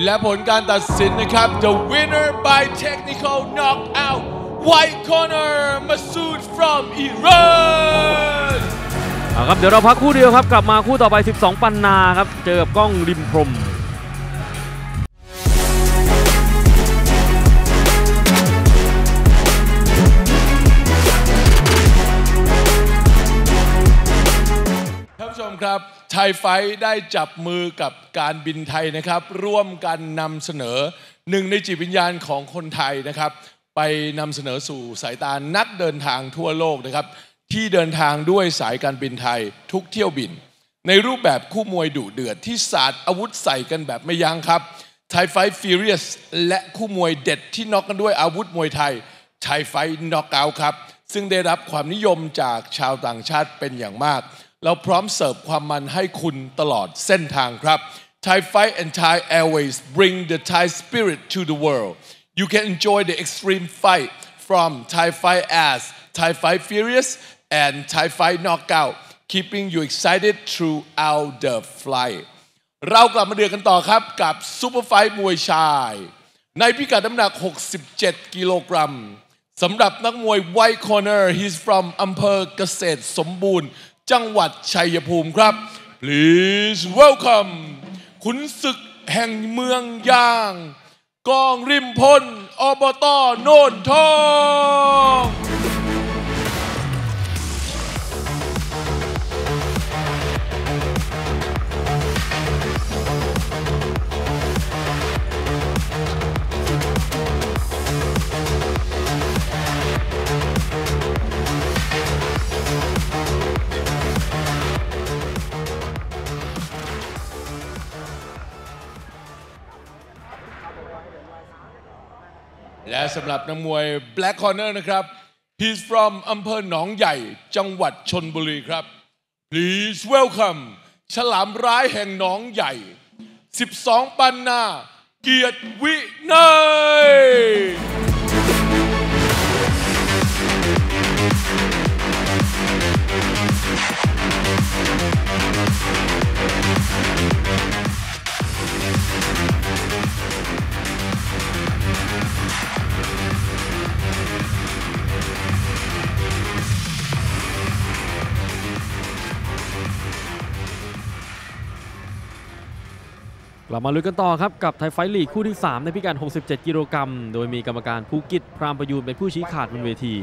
และผลการตัดสินนะครับ The winner by technical knockout White Corner Masood from Iran เอาครับเดี๋ยวเราพักคู่เดียวครับกลับมาคู่ต่อไปสิบสองปันนาครับเจอกับก้องริมพรหมท่านผู้ชมครับไทยไฟท์ได้จับมือกับการบินไทยนะครับร่วมกันนำเสนอหนึ่งในจิตวิญญาณของคนไทยนะครับไปนำเสนอสู่สายตานักเดินทางทั่วโลกนะครับที่เดินทางด้วยสายการบินไทยทุกเที่ยวบินในรูปแบบคู่มวยดุเดือดที่สาดอาวุธใส่กันแบบไม่ยั้งครับไทยไฟท์ฟิวเรียสและคู่มวยเด็ดที่น็อกกันด้วยอาวุธมวยไทยไทยไฟท์น็อกเอาท์ครับซึ่งได้รับความนิยมจากชาวต่างชาติเป็นอย่างมากเราพร้อมเสิร์ฟความมันให้คุณตลอดเส้นทางครับ Thai Fight and Thai Airways bring the Thai spirit to the world. You can enjoy the extreme fight from Thai Fight as Thai Fight Furious and Thai Fight Knockout, keeping you excited throughout the flight. เรากลับมาเดือดกันต่อครับกับซุปเปอร์ไฟท์มวยชาย ในพิกัดน้ำหนักหกสิบเจ็ดกิโลกรัมสำหรับนักมวย White Corner he's from อำเภอเกษตรสมบูรณ์จังหวัดชัยภูมิครับ please welcome ขุนศึกแห่งเมืองยางกองริมพลอบต.โนนทองและสำหรับนักมวย Black Corner นะครับ he's from อำเภอหนองใหญ่จังหวัดชลบุรีครับ please welcome ฉลามร้ายแห่งหนองใหญ่สิบสองปันนาเกียรติวินัยกลับมาลุยกันต่อครับกับไทยไฟท์ลีกคู่ที่สามในพิกัดหกสิบเจ็ดกิโลกรัมโดยมีกรรมการภูกิจพรามประยูนเป็นผู้ชี้ขาดบนเวที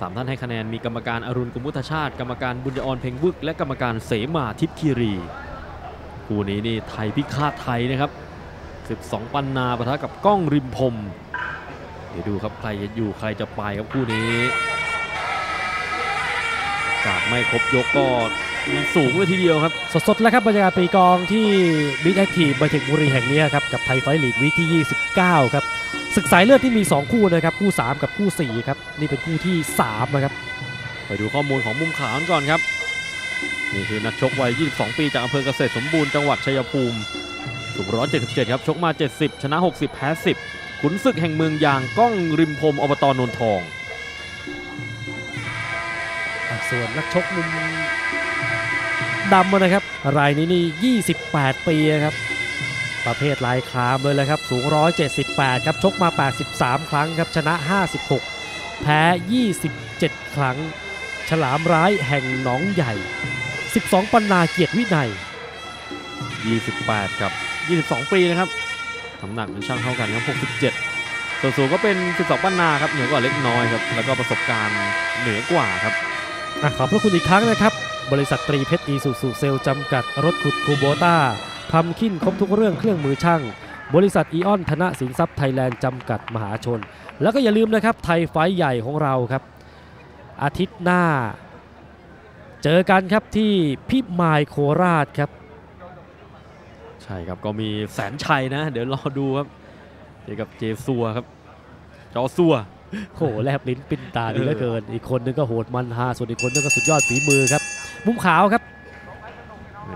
สามท่านให้คะแนนมีกรรมการอรุณกุมุทชาติกรรมการบุญยอรเพ็งวึกและกรรมการเสมาทิพย์คีรีคู่นี้นี่ไทยพิฆาตไทยนะครับสิบสองปันนาปะทะกับก้องริมพรมเดี๋ยวดูครับใครจะอยู่ใครจะไปครับคู่นี้จากไม่ครบยกก็สูงเลยทีเดียวครับสดๆแล้วครับบรรยากาศปีกองที่บิ๊กแอคทีฟบายเทคบุรีแห่งนี้ครับกับไทยไฟท์ลีกวีคที่ยี่สิบเก้าครับศึกสายเลือดที่มีสองคู่นะครับคู่สามกับคู่สี่ครับนี่เป็นคู่ที่สามนะครับไปดูข้อมูลของมุมขาวก่อนครับนี่คือนักชกวัยยี่สิบสองปีจากอำเภอเกษตรสมบูรณ์จังหวัดชัยภูมิสูงหนึ่งร้อยเจ็ดสิบเจ็ดครับชกมาเจ็ดสิบชนะหกสิบแพ้สิบขุนศึกแห่งเมืองยางก้องริมพรมอบต.โนนทองส่วนนักชกมุมดำนะครับรายนี้นี่ยี่สิบแปดปีครับประเภทลายคามเลยแหละครับสูงหนึ่งร้อยเจ็ดสิบแปดครับชกมาแปดสิบสามครั้งครับชนะห้าสิบหกแพ้ยี่สิบเจ็ดครั้งฉลามร้ายแห่งหนองใหญ่สิบสองปันนาเกียรติวินัยยี่สิบแปดครับยี่สิบสองปีนะครับน้ำหนักเป็นช่างเท่ากันครับหกสิบเจ็ดส่วนสูงก็เป็นสิบสองปันนาครับเหนือกว่าเล็กน้อยครับแล้วก็ประสบการณ์เหนือกว่าครับขอบพระคุณอีกครั้งนะครับบริษัทตรีเพชรอีซูซูเซลจำกัดรถขุดคูโบต้าทำขิ้นครบทุกเรื่องเครื่องมือช่างบริษัทอีออนธนสินทรัพย์ไทยแลนด์จำกัดมหาชนแล้วก็อย่าลืมนะครับไทยไฟท์ใหญ่ของเราครับอาทิตย์หน้าเจอกันครับที่พิมายโคราชครับใช่ครับก็มีแสนชัยนะเดี๋ยวรอดูครับเจอกับเจซัวครับจอซัวโหแลบลิ้นปิ้นตาดีเหลือเกินอีกคนนึงก็โหดมันฮาส่วนอีกคนนึงก็สุดยอดฝีมือครับมุมขาวครับ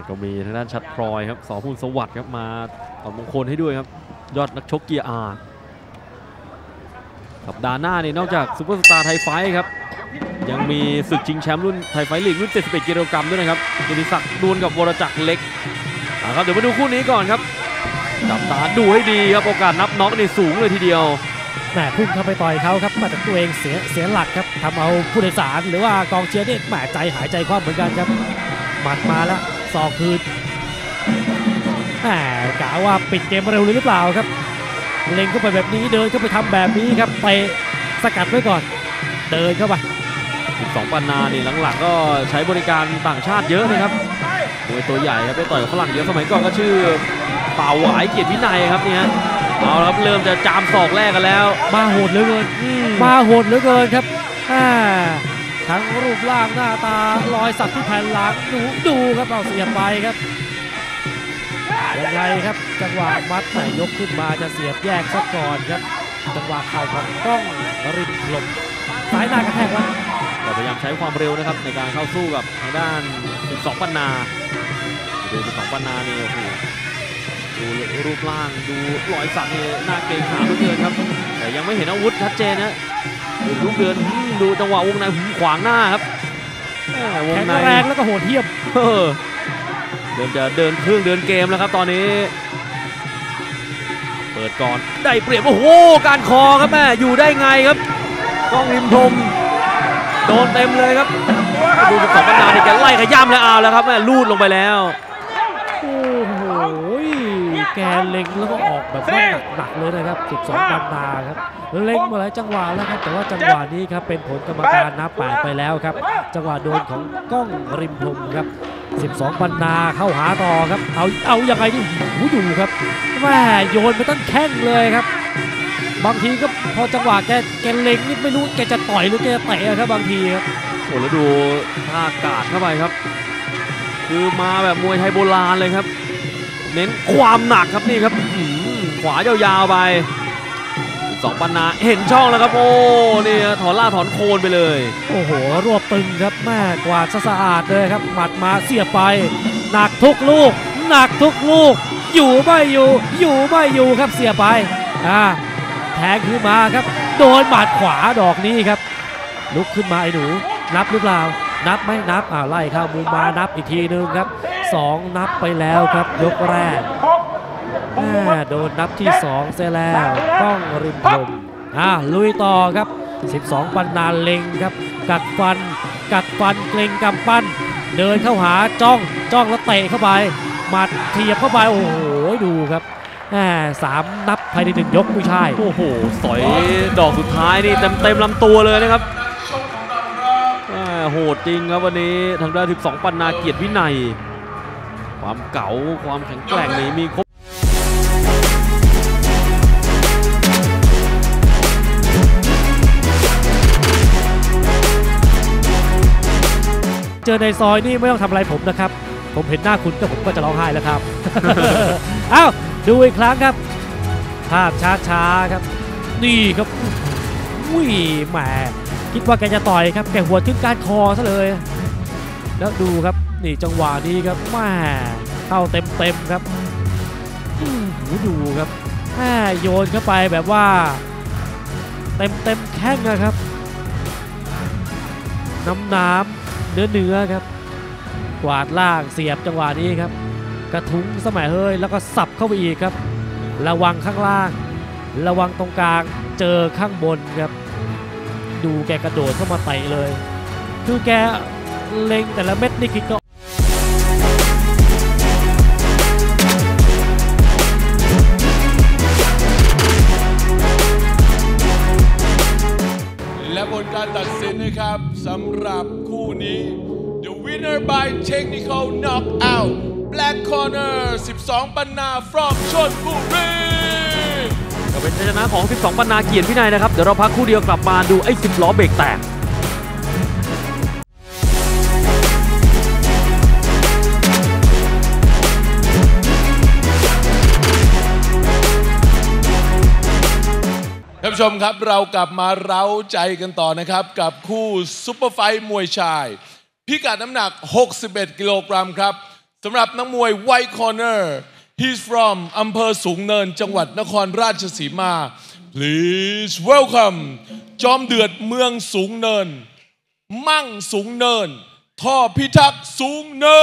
ก็มีทางด้านชัดพลอยครับสอพูนสวัสดิ์ครับมาตอบมงคลให้ด้วยครับยอดนักชกเกียร์อาร์สัปดาห์หน้านี่นอกจากซูเปอร์สตาร์ไทยไฟท์ครับยังมีศึกชิงแชมป์รุ่นไทยไฟท์ลีกรุ่นเจ็ดสิบเอ็ดกิโลกรัมด้วยนะครับกิติศักดิ์ดวลกับวรจักรเล็กนะครับเดี๋ยวมาดูคู่นี้ก่อนครับจับตาดูให้ดีครับโอกาสนับน็อกนี่สูงเลยทีเดียวแหมพุ่งเข้าไปต่อยเขาครับมาจากตัวเองเสียเสียหลักครับทำเอาผู้โดยสารหรือว่ากองเชียร์นี่แหมใจหายใจคว่ำเหมือนกันครับหมัดมาแล้วสอกคืนแหมกะว่าปิดเกมเร็วหรือเปล่าครับเล็งเข้าไปแบบนี้เดินเข้าไปทำแบบนี้ครับไปสกัดไว้ก่อนเดินเข้าไปสิบสองปันนานี่หลังๆก็ใช้บริการต่างชาติเยอะนะครับโดยตัวใหญ่ครับไปต่อยกับฝรั่งเยอะสมัยก่อนก็ชื่อเป่าหวายเกียรติวินัยครับเนี่ยเอาครับเริ่มจะจามศอกแรกกันแล้วมาโหดเหลือเกินมาโหดเหลือเกินครับทั้งรูปร่างหน้าตารอยสักที่แผ่นหลังดูดูครับเอาเสียบไปครับยังไงครับจังหวะมัดไหนยกขึ้นมาจะเสียบแยกซะก่อนครับจังหวะเข่าของก้องริมลมสายหน้ากระแทกครับพยายามใช้ความเร็วนะครับในการเข้าสู้กับทางด้านสิบสองปันนาเดินสิบสองปันนานี่โอ้โหดูรูปร่างดูรอยสักนี่หน้าเกรงขามเหลือเกินครับแต่ยังไม่เห็นอาวุธชัดเจนนะดูลูกเดินดูจังหวะวงในหูขวางหน้าครับวงในแรงแล้วก็โหดเทียบเดินจะเดินเครื่องเดินเกมแล้วครับตอนนี้เปิด ปิดก่อนได้เปรียบโอ้โหการคอครับแม่อยู่ได้ไงครับกล้องริมพรมโดนเต็มเลยครับดูกับสองบรรดาเนี่ยแกไล่ขย้ำแล้วเอาแล้วครับแม่ลูดลงไปแล้วโอ้โหแกเล็งแล้วก็ออกแบบหนักๆเลยนะครับสิบสองบรรดาครับเล็งมาหลายจังหวะแล้วครับแต่ว่าจังหวะนี้ครับเป็นผลกรรมการนับแปดไปแล้วครับจังหวะโดนของกล้องริมพรมครับสิบสองปันนาเข้าหาต่อครับเอาเอายังไงนี่หูดูครับแม่โยนไปตั้งแข้งเลยครับบางทีก็พอจังหวะแกแกเล็งนี่ไม่รู้แกจะต่อยหรือแกจะเตะครับบางทีครับโอ้แล้วดูท่ากาดเข้าไปครับคือมาแบบมวยไทยโบราณเลยครับเน้นความหนักครับนี่ครับขวายาวๆไปสองปันนาเห็นช่องแล้วครับโอ้นี่ถอนล่าถอนโคนไปเลยโอ้โหรวบตึงครับแม่กวาดสะอาดเลยครับหมัดมาเสียบไปหนักทุกลูกหนักทุกลูกอยู่ไม่อยู่อยู่ไม่อยู่ครับเสียบไปอ่าแทงขึ้นมาครับโดนหมัดขวาดอกนี้ครับลุกขึ้นมาไอ้หนูนับหรือเปล่านับไม่นับอ่าไล่เข้ามุมมานับอีกทีนึงครับสองนับไปแล้วครับยกแรกโดนนับที่สองเสียแล้วกล้องริมพรมอ่ะลุยต่อครับสิบสองปันนาเล็งครับกัดฟันกัดฟันเกรงกำปั้นเดินเข้าหาจ้องจ้องแล้วเตะเข้าไปหมัดเทียบเข้าไปโอ้โหดูครับสามนับภายในหนึ่งยกผู้ชายโอ้โหสอยดอกสุดท้ายนี่เต็มเต็มลำตัวเลยนะครับโหดจริงครับวันนี้ทางด้านสิบสองปันนาเกียรติวินัยความเก๋าความแข็งแกร่งนี้มีครบเจอในซอยนี่ไม่ต้องทำอะไรผมนะครับผมเห็นหน้าคุณก็ผมก็จะร้องไห้แล้วครับ อ้าวดูอีกครั้งครับภาพช้าๆครับนี่ครับอุ้ยแหมคิดว่าแกจะต่อยครับแกหัวทิ้งการคอซะเลยแล้วดูครับนี่จังหวะนี้ครับแหมเข้าเต็มๆครับดูครับแหมโยนเข้าไปแบบว่าเต็มๆแข้งนะครับน้ำๆเนื้อเนื้อครับกวาดล่างเสียบจังหวะนี้ครับกระทุ้งสมัยเฮ้ยแล้วก็สับเข้าไปอีกครับระวังข้างล่างระวังตรงกลางเจอข้างบนครับดูแกกระโดดเข้ามาเตะเลยคือแกเล็งแต่ละเม็ดนี่คิดก็การตัดสินนะครับสำหรับคู่นี้ The winner by technical knockout Black Corner สิบสองปันนา from ชลบุรีก็เป็นชนะของสิบสองปันนาเกียรติวินัยนะครับเดี๋ยวเราพักคู่เดียวกลับมาดูไอ้สิบล้อเบรกแตกท่านผู้ชมครับเรากลับมาเร้าใจกันต่อนะครับกับคู่ซุปเปอร์ไฟท์มวยชายพิกัดน้ำหนักหกสิบเอ็ดกิโลกรัมครับสำหรับนักมวยไวท์คอร์เนอร์ he's from อำเภอสูงเนินจังหวัดนครราชสีมา please welcome จอมเดือดเมืองสูงเนินมั่งสูงเนินท่อพิทักษ์สูงเนิ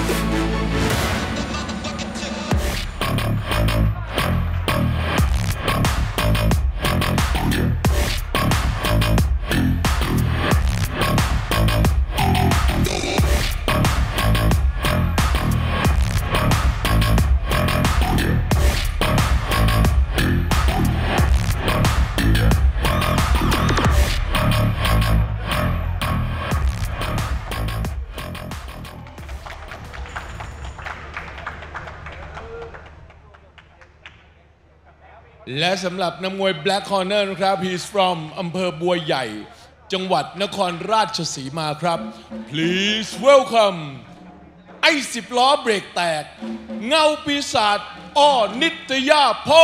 นและสำหรับนักมวย Black Corner นะครับ he's from อำเภอบัวใหญ่จังหวัดนครราชสีมาครับ please welcome ไอ้สิบล้อเบรกแตกเงาปีศาจอ้อนิตยาพร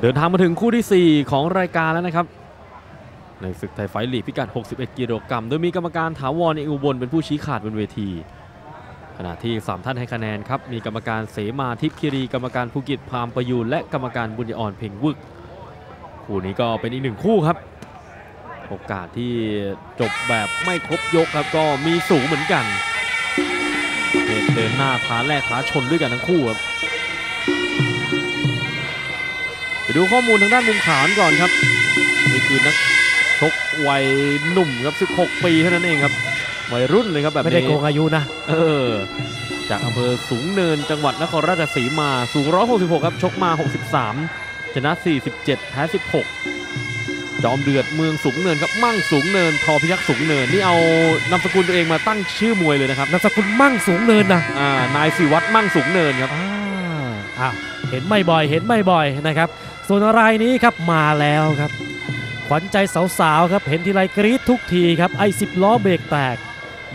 เดินทางมาถึงคู่ที่สี่ของรายการแล้วนะครับในศึกไทยไฟท์ลีกพิกัดหกสิบเอ็ดกิโลกรัมโดยมีกรรมการถาวร เอกอุบลเป็นผู้ชี้ขาดบนเวทีขณะที่สามท่านให้คะแนนครับมีกรรมการเสมาทิพย์คิรีกรรมการภูกิจพามประยูนและกรรมการบุญยอ่อนเพ่งวึกคู่นี้ก็เป็นอีกหนึ่งคู่ครับโอกาสที่จบแบบไม่ครบยกครับก็มีสูงเหมือนกันเดินหน้าท้าแรกท้าชนด้วยกันทั้งคู่ครับไปดูข้อมูลทางด้านมุมขาวก่อนครับนี่คือนักชกวัยหนุ่มครับสิบหกปีเท่านั้นเองครับวัยรุ่นเลยครับแบบไม่ได้โกงอายุนะเออจากอำเภอสูงเนินจังหวัดนครราชสีมาสูงหนึ่งร้อยหกสิบหกครับชกมาหกสิบสามชนะสี่สิบเจ็ดแพ้สิบหกจอมเดือดเมืองสูงเนินครับมั่งสูงเนินทอพิยักษ์สูงเนินนี่เอานามสกุลตัวเองมาตั้งชื่อมวยเลยนะครับนามสกุลมั่งสูงเนินนะอ่านายศิวัตรมั่งสูงเนินครับอ้าวเห็นไม่บ่อยเห็นไม่บ่อยนะครับส่วนรายนี้ครับมาแล้วครับขวัญใจสาวๆครับเห็นทีไรกรี๊ดทุกทีครับไอ้สิบล้อเบรกแตก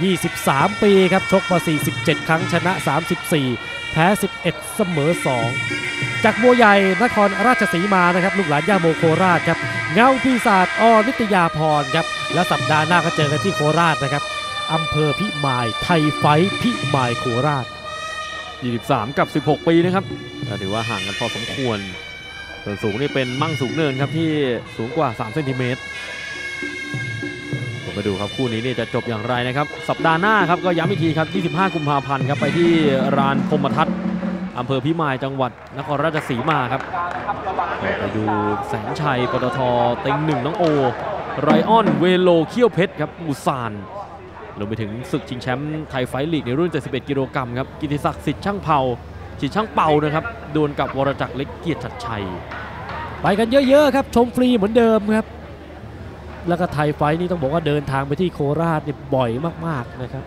ยี่สิบสามปีครับชกมาสี่สิบเจ็ดครั้งชนะสามสิบสี่แพ้สิบเอ็ดเสมอสองจากบัวใหญ่นครราชสีมานะครับลูกหลานย่าโมโคราชครับเงาปีศาจอนิตยาพรครับและสัปดาห์หน้าก็เจอกันที่โคราชนะครับอำเภอพิมายไทยไฟพิมายโคราชยี่สิบสามกับสิบหกปีนะครับถือว่าห่างกันพอสมควรส่วนสูงนี่เป็นมั่งสูงเนินครับที่สูงกว่าสามเซนติเมตรผมมาดูครับคู่นี้นี่จะจบอย่างไรนะครับสัปดาห์หน้าครับก็ย้ำอีกทีครับยี่สิบห้ากุมภาพันธ์ครับไปที่ลานพรหมทัศน์อำเภอพิมายจังหวัดนครราชสีมาครับไปดูแสนชัยปตท.เต็งหนึ่งน้องโอไรออนเวโลเขี้ยวเพชรครับอุซานลงไปถึงศึกชิงแชมป์ไทยไฟท์ลีกในรุ่นเจ็ดสิบเอ็ดกิโลกรัมครับกิติศักดิ์สิทธิ์ช่างเผาสิทธิ์ช่างเป่านะครับดวลกับวรจักรเล็กเกียรติชัดชัยไปกันเยอะๆครับชมฟรีเหมือนเดิมครับแล้วก็ไทยไฟท์นี่ต้องบอกว่าเดินทางไปที่โคราชเนี่ยบ่อยมากๆนะครับ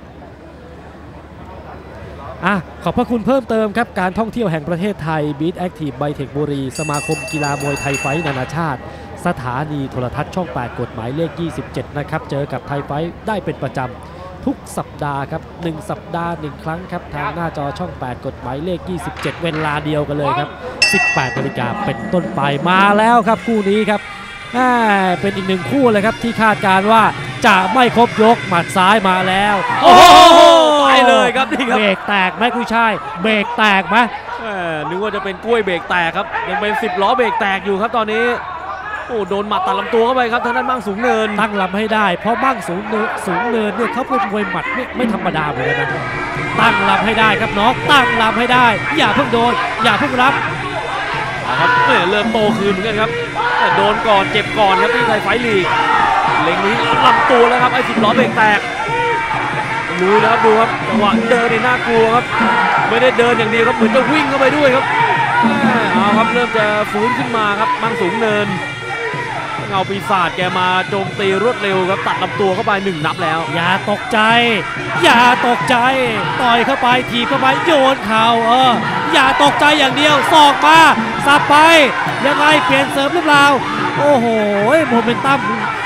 อ่ะขอบพระคุณเพิ่มเติมครับการท่องเที่ยวแห่งประเทศไทย Beat Active ไบเทคบุรีสมาคมกีฬามวยไทยไฟท์นานาชาติสถานีโทรทัศน์ช่องแปดกฎหมายเลขยี่สิบเจ็ดนะครับเจอกับไทยไฟท์ได้เป็นประจำทุกสัปดาห์ครับหนึ่งสัปดาห์หนึ่งครั้งครับทางหน้าจอช่องแปดกฎหมายเลขยี่สิบเจ็ดเวลาเดียวกันเลยครับสิบแปดนาฬิกาเป็นต้นไปมาแล้วครับคู่นี้ครับเป็นอีกหนึ่งคู่เลยครับที่คาดการว่าจะไม่ครบยกหมัดซ้ายมาแล้วโอ้โหไปเลยครับนี่ครับเบรกแตกไหมคุณชายเบรกแตกไหมนึกว่าจะเป็นกล้วยเบรกแตกครับยังเป็นสิบล้อเบรกแตกอยู่ครับตอนนี้โอ้โดนหมัดตัดลำตัวเข้าไปครับทางด้านมั่งสูงเนินตั้งลำให้ได้เพราะมั่งสูงเนินสูงเนินเนี่ยเขาเป็นมวยหมัดไม่ไม่ธรรมดาเลยนะตั้งลำให้ได้ครับน้องตั้งลำให้ได้อย่าเพิ่งโดนอย่าเพิ่งรับนะครับเริ่มโตคืนเหมือนกันครับโดนก่อนเจ็บก่อนครับที่ไทยไฟท์ลีกเล็งนี้ลำตัวแล้วครับไอ้สิบล้อเบรกแตกรู้นะครับดูครับจังหวะเดินในน่ากลัวครับไม่ได้เดินอย่างเดียวครับเหมือนจะวิ่งเข้าไปด้วยครับเอาครับเริ่มจะฟื้นขึ้นมาครับมั่งสูงเนินเงาปีศาจแกมาโจมตีรวดเร็วครับตัดลำตัวเข้าไปหนึ่งนับแล้วอย่าตกใจอย่าตกใจต่อยเข้าไปถีบเข้าไปโยนเข่าเอออย่าตกใจอย่างเดียวศอกมาสับไปยังไงเปลี่ยนเสริมหรือเปล่าโอ้โหโมเมนตัม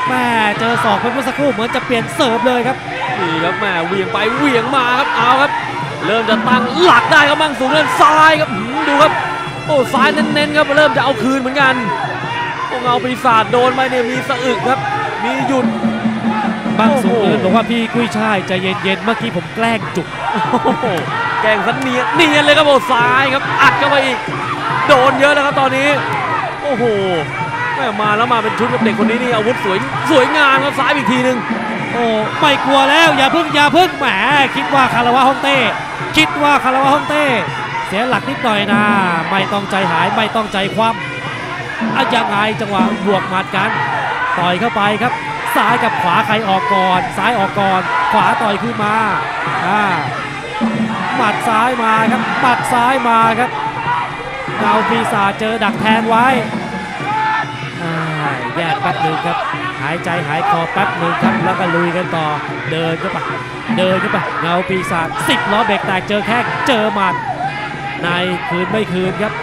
แม่เจอศอกเพิ่มสักครู่เหมือนจะเปลี่ยนเสริมเลยครับนี่ครับแม่เวียงไปเวียงมาครับเอาครับเริ่มจะตั้งหลักได้ครับมั่งสูงเริ่มซ้ายครับดูครับโอ้ซ้ายเน้นๆครับเริ่มจะเอาคืนเหมือนกันเงาปีศาจโดนไปเนี่ยมีสะอึกครับมีหยุดบางสูงเนินบอกว่าพี่กุ้ยช่ายใจเย็นๆเมื่อกี้ผมแกล้งจุกแกล้งสันเนียนเนียนเลยครับโอ้ซ้ายครับอัดเข้าไปอีกโดนเยอะแล้วครับตอนนี้โอ้โหมาแล้วมาเป็นชุดกับเด็กคนนี้นี่อาวุธสวยสวยงามครับซ้ายอีกทีนึงโอ้ไม่กลัวแล้วอย่าพึ่งอย่าพึ่งแหมคิดว่าคาราวะฮ่องเต้คิดว่าคาราวะฮ่องเต้เสียหลักนิดหน่อยนะไม่ต้องใจหายไม่ต้องใจคว่ำอายังไงจังหวะบวกหมัดกันต่อยเข้าไปครับซ้ายกับขวาใครออกก่อนซ้ายออกก่อนขวาต่อยขึ้นมาหมัดซ้ายมาครับหมัดซ้ายมาครับเงาปีศาจเจอดักแทงไว้แยกแป๊บหนึ่งครับหายใจหายคอแป๊บหนึ่งครับแล้วก็ลุยกันต่อเดินเข้าไปเดินเข้าไปเงาปีศาจสิบล้อเบรกแตกเจอแค่เจอหมัดในคืนไม่คืนครับ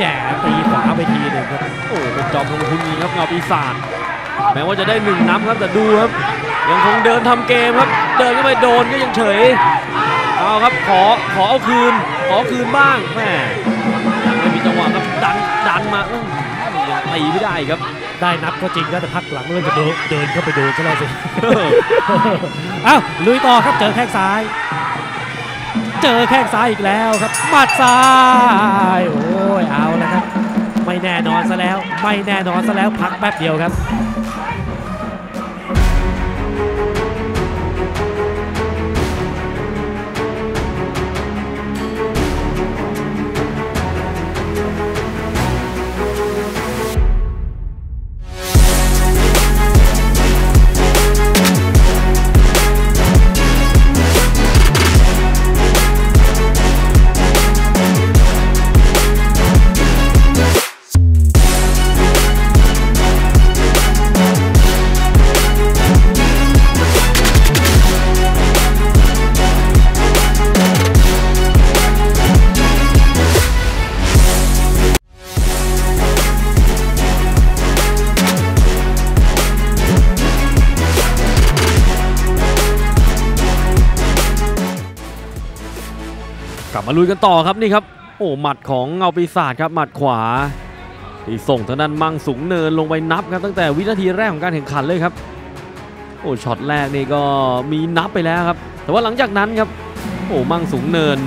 แย่ตีขวาไปทีนึงครับโอ้เป็นจอมลงทุนนี้ครับเงาปีศาจแม้ว่าจะได้หนึ่งนับครับแต่ดูครับยังคงเดินทำเกมครับเดินก็ไปโดนก็ยังเฉยเอาครับขอขอเอาคืนขอคืนบ้างแม่ไม่มีจังหวะครับดัน ดันมายังตีไม่ได้ครับได้นับก็จริงนะแต่พักหลังเริ่มจะเดินเข้าไปโดนก็แล้วสิเอ้าลุยต่อครับเจอแข้งซ้ายเจอแข้งซ้ายอีกแล้วครับหมัดซ้ายโอ้ยเอาแล้วครับไม่แน่นอนซะแล้วไม่แน่นอนซะแล้วพักแป๊บเดียวครับมาลุยกันต่อครับนี่ครับโอ้หมัดของเงาปีศาจครับหมัดขวาที่ส่งทางด้านมังสูงเนินลงไปนับครับตั้งแต่วินาทีแรกของการแข่งขันเลยครับโอ้ช็อตแรกนี่ก็มีนับไปแล้วครับแต่ว่าหลังจากนั้นครับโอ้มังสูงเนิน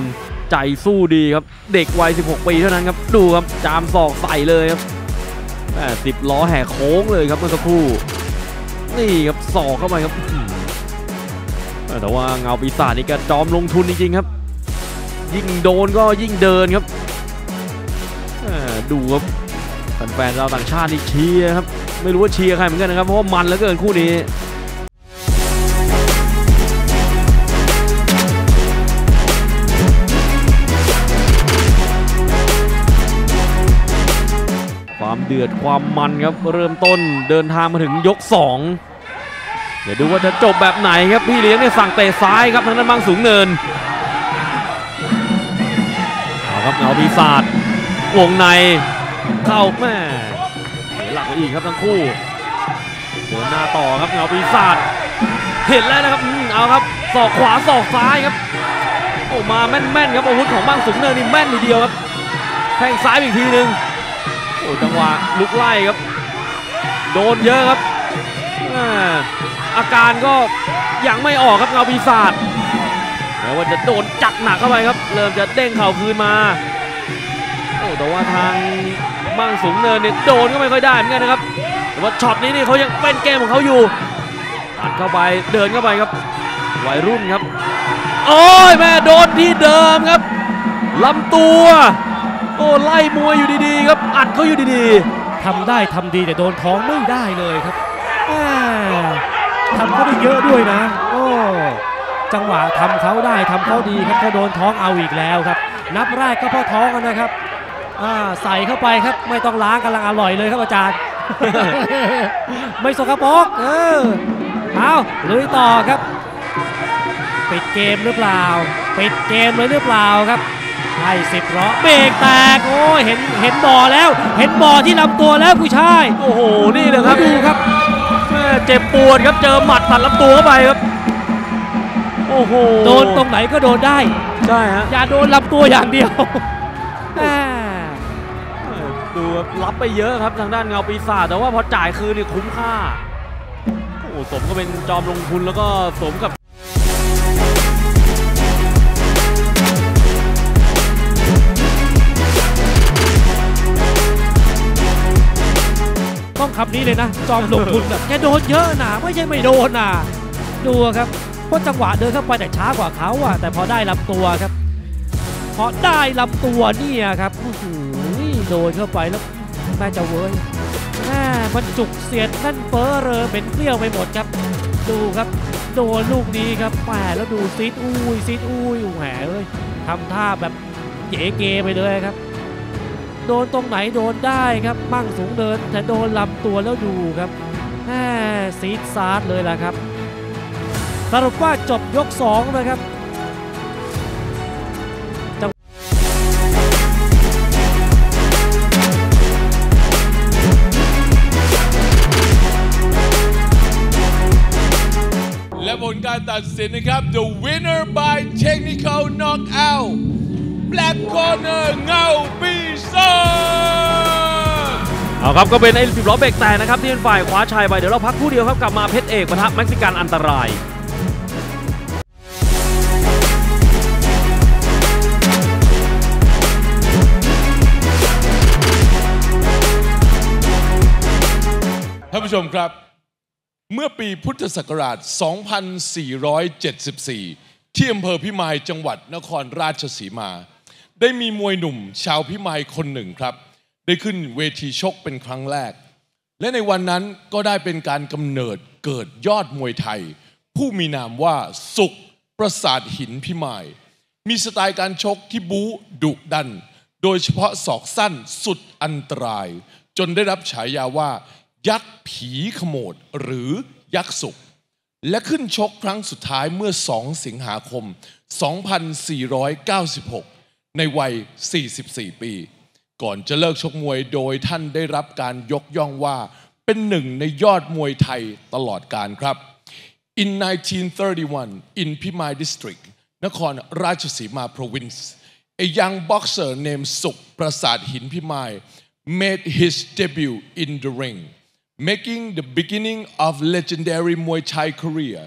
ใจสู้ดีครับเด็กวัยสิบหกปีเท่านั้นครับดูครับจามศอกใส่เลยครับแม่สิบล้อแห่โค้งเลยครับเมื่อสักครู่นี่ครับศอกเข้าไปครับแต่ว่าเงาปีศาจนี่ก็จอมลงทุนจริงๆครับยิ่งโดนก็ยิ่งเดินครับดูครับแฟนๆเราต่างชาตินี่เชียร์ครับไม่รู้ว่าเชียร์ใครเหมือนกันนะครับเพราะมันเหลือเกินคู่นี้ความเดือดความมันครับเริ่มต้นเดินทางมาถึงยกสองเดี๋ยวดูว่าจะจบแบบไหนครับพี่เลี้ยงเนี่ยสั่งเตะซ้ายครับทางด้านมังสูงเนินเงาปีศาจวงในเข้าแม่หลักอีกครับทั้งคู่เดินหน้าต่อครับเงาปีศาจเห็นแล้วนะครับเอาครับศอกขวาศอกซ้ายครับโอ้มาแม่นๆครับอาวุธของมังสูงเนินนี่แม่นทีเดียวครับแทงซ้ายอีกทีหนึ่งโอ้จังหวะลุกไล่ครับโดนเยอะครับอาการก็ยังไม่ออกครับเงาปีศาจแต่ว่าจะโดนจัดหนักเข้าไปครับเริ่มจะเด้งเข่าคืนมาโอ้แต่ว่าทางมังสูงเนินเนี่ยโดนก็ไม่ค่อยได้เหมือนกันนะครับแต่ว่าช็อตนี้นี่เขายังเป็นเกมของเขาอยู่ตัดเข้าไปเดินเข้าไปครับวัยรุ่นครับโอ้ยแม่โดนที่เดิมครับลำตัวโอ้ไล่มวยอยู่ดีๆครับอัดเขาอยู่ดีๆทำได้ทำดีแต่โดนท้องไม่ได้เลยครับทำเขาได้เยอะด้วยนะโอ้จังหวะทำเขาได้ทำเขาดีครับเขาโดนท้องเอาอีกแล้วครับนับแรกก็เพราะท้องกันนะครับใส่เข้าไปครับไม่ต้องล้างกำลังอร่อยเลยครับอาจารย์ ไม่สกปรกเออเอาลุยต่อครับปิดเกมหรือเปล่าปิดเกมเลยหรือเปล่าครับให้สิบล้อเบรกแตกโอ้เห็นเห็นบ่อแล้วเห็นบ่อที่ลำตัวแล้วผู้ชายโอ้โหนี่เลยครับดูครับเจ็บปวดครับเจอหมัดตัดลำตัวเข้าไปครับโอ้โหโดนตรงไหนก็โดนได้ใช่ฮะอย่าโดนรับตัวอย่างเดียวดูรับไปเยอะครับทางด้านเงาปีศาจแต่ว่าพอจ่ายคืนนี่คุ้มค่าโอ้สมก็เป็นจอมลงทุนแล้วก็สมกับต้องคำนี้เลยนะจอมลงทุนแบบแกโดนเยอะนะไม่ใช่ไม่โดนนะดูครับเพราะจังหวะเดินเข้าไปแต่ช้ากว่าเขาอะแต่พอได้ลำตัวครับพอได้ลำตัวเนี่ยครับโดนเข้าไปแล้วน่าจะเว้ยมันจุกเสียดนั่นเฟ้อเรอเป็นเกลี้ยวไปหมดครับดูครับโดนลูกนี้ครับแหมแล้วดูซีดอุ้ยซีดอุ้ยแหมเลยทำท่าแบบเก๋เกไปเลยครับโดนตรงไหนโดนได้ครับมั่งสูงเดินแต่โดนลำตัวแล้วดูครับแหมซีดซาดเลยล่ะครับสรุปว่าจบยกสองนะครับและผลการตัดสินนะครับ The winner by technical knockout Black Corner เงาปีศาจ เอาครับก็เป็นไอ้สิบล้อเบรกแตกนะครับที่เป็นฝ่ายคว้าชัยไปเดี๋ยวเราพักคู่เดียวครับกลับมาเพชรเอกปะทะเม็กซิกันอันตรายท่านผู้ชมครับเมื่อปีพุทธศักราช สองพันสี่ร้อยเจ็ดสิบสี่ ที่อำเภอพิมายจังหวัดนครราชสีมาได้มีมวยหนุ่มชาวพิมายคนหนึ่งครับได้ขึ้นเวทีชกเป็นครั้งแรกและในวันนั้นก็ได้เป็นการกำเนิดเกิดยอดมวยไทยผู้มีนามว่าสุขประสาทหินพิมายมีสไตล์การชกที่บู๊ดุดันโดยเฉพาะศอกสั้นสุดอันตรายจนได้รับฉายาว่ายักษ์ผีขโมดหรือยักษ์สุขและขึ้นชกครั้งสุดท้ายเมื่อสองสิงหาคมสองพันสี่ร้อยเก้าสิบหกในวัยสี่สิบสี่ปีก่อนจะเลิกชกมวยโดยท่านได้รับการยกย่องว่าเป็นหนึ่งในยอดมวยไทยตลอดกาลครับ In nineteen thirty-one in Phimai District นครราชสีมา Province a young boxer named Sukh Prasad Hin Phimai made his debut in the ring making the beginning of legendary Muay Thai career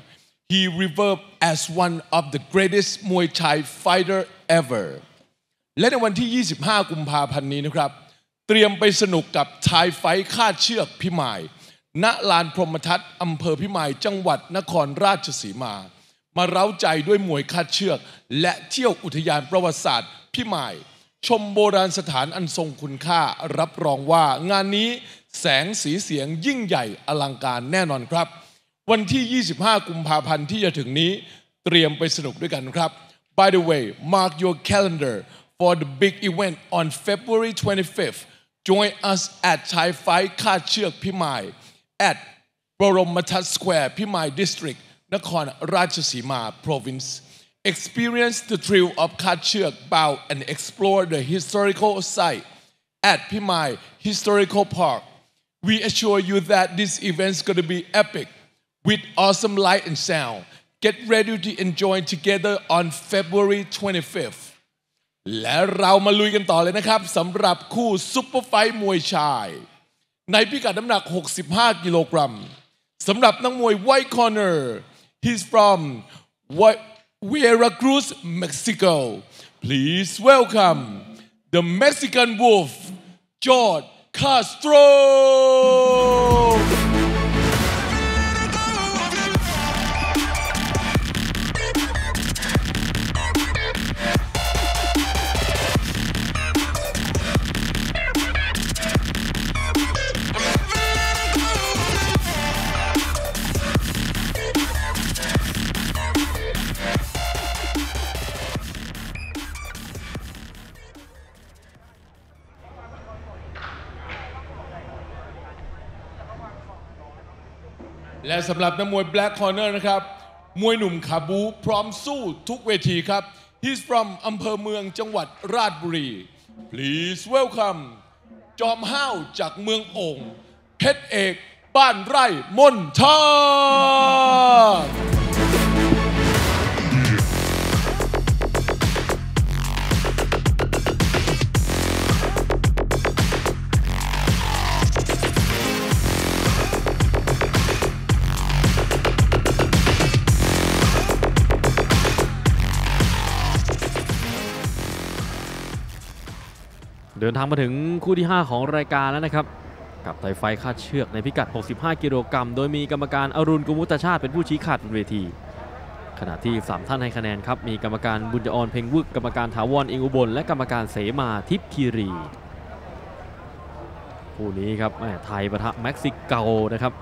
he revered as one of the greatest Muay Thai fighter everและในวันที่ ยี่สิบห้ากุมภาพันธ์นี้นะครับเตรียมไปสนุกกับชายไฟคาดเชือกพิมายณลานพรหมทัตอำเภอพิมายจังหวัดนครราชสีมามาเร้าใจด้วยมวยคาดเชือกและเที่ยวอุทยานประวัติศาสตร์พิมายชมโบราณสถานอันทรงคุณค่ารับรองว่างานนี้แสงสีเสียงยิ่งใหญ่อลังการแน่นอนครับวันที่ ยี่สิบห้ากุมภาพันธ์ที่จะถึงนี้เตรียมไปสนุกด้วยกันครับ By the way mark your calendarFor the big event on February twenty-fifth, join us at Thai Fight Khat Chuek Phimai at Promthat Square, Phimai District, Nakhon Ratchasima Province. Experience the thrill of Khat Chuek Bao and explore the historical site at Phimai Historical Park. We assure you that this event's gonna be epic with awesome light and sound. Get ready to enjoy together on February twenty-fifth.และเรามาลุยกันต่อเลยนะครับสำหรับคู่ซุปเปอร์ไฟท์มวยชายในพิกัดน้ำหนักหกสิบห้ากิโลกรัมสำหรับนักมวย White Corner he's from Veracruz Mexico please welcome the Mexican Wolf George Castroและสำหรับนักมวย Black Corner นะครับมวยหนุ่มขาบูพร้อมสู้ทุกเวทีครับ He's from อำเภอเมืองจังหวัดราชบุรี Please welcome จอมห้าวจากเมืองโอ่งเพชรเอกบ้านไร่มนทาเดินทางมาถึงคู่ที่ห้าของรายการแล้วนะครับกับไทยไฟท์คาดเชือกในพิกัดหกสิบห้ากิโลกรัมโดยมีกรรมการอรุณกุมุตชาติเป็นผู้ชี้ขาดบนเวทีขณะที่สามท่านให้คะแนนครับมีกรรมการบุญยอรเพ็งวึกกรรมการถาวรอิงอุบลและกรรมการเสมาทิพย์คีรีคู่นี้ครับไทยปะทะเม็กซิโกนะครับ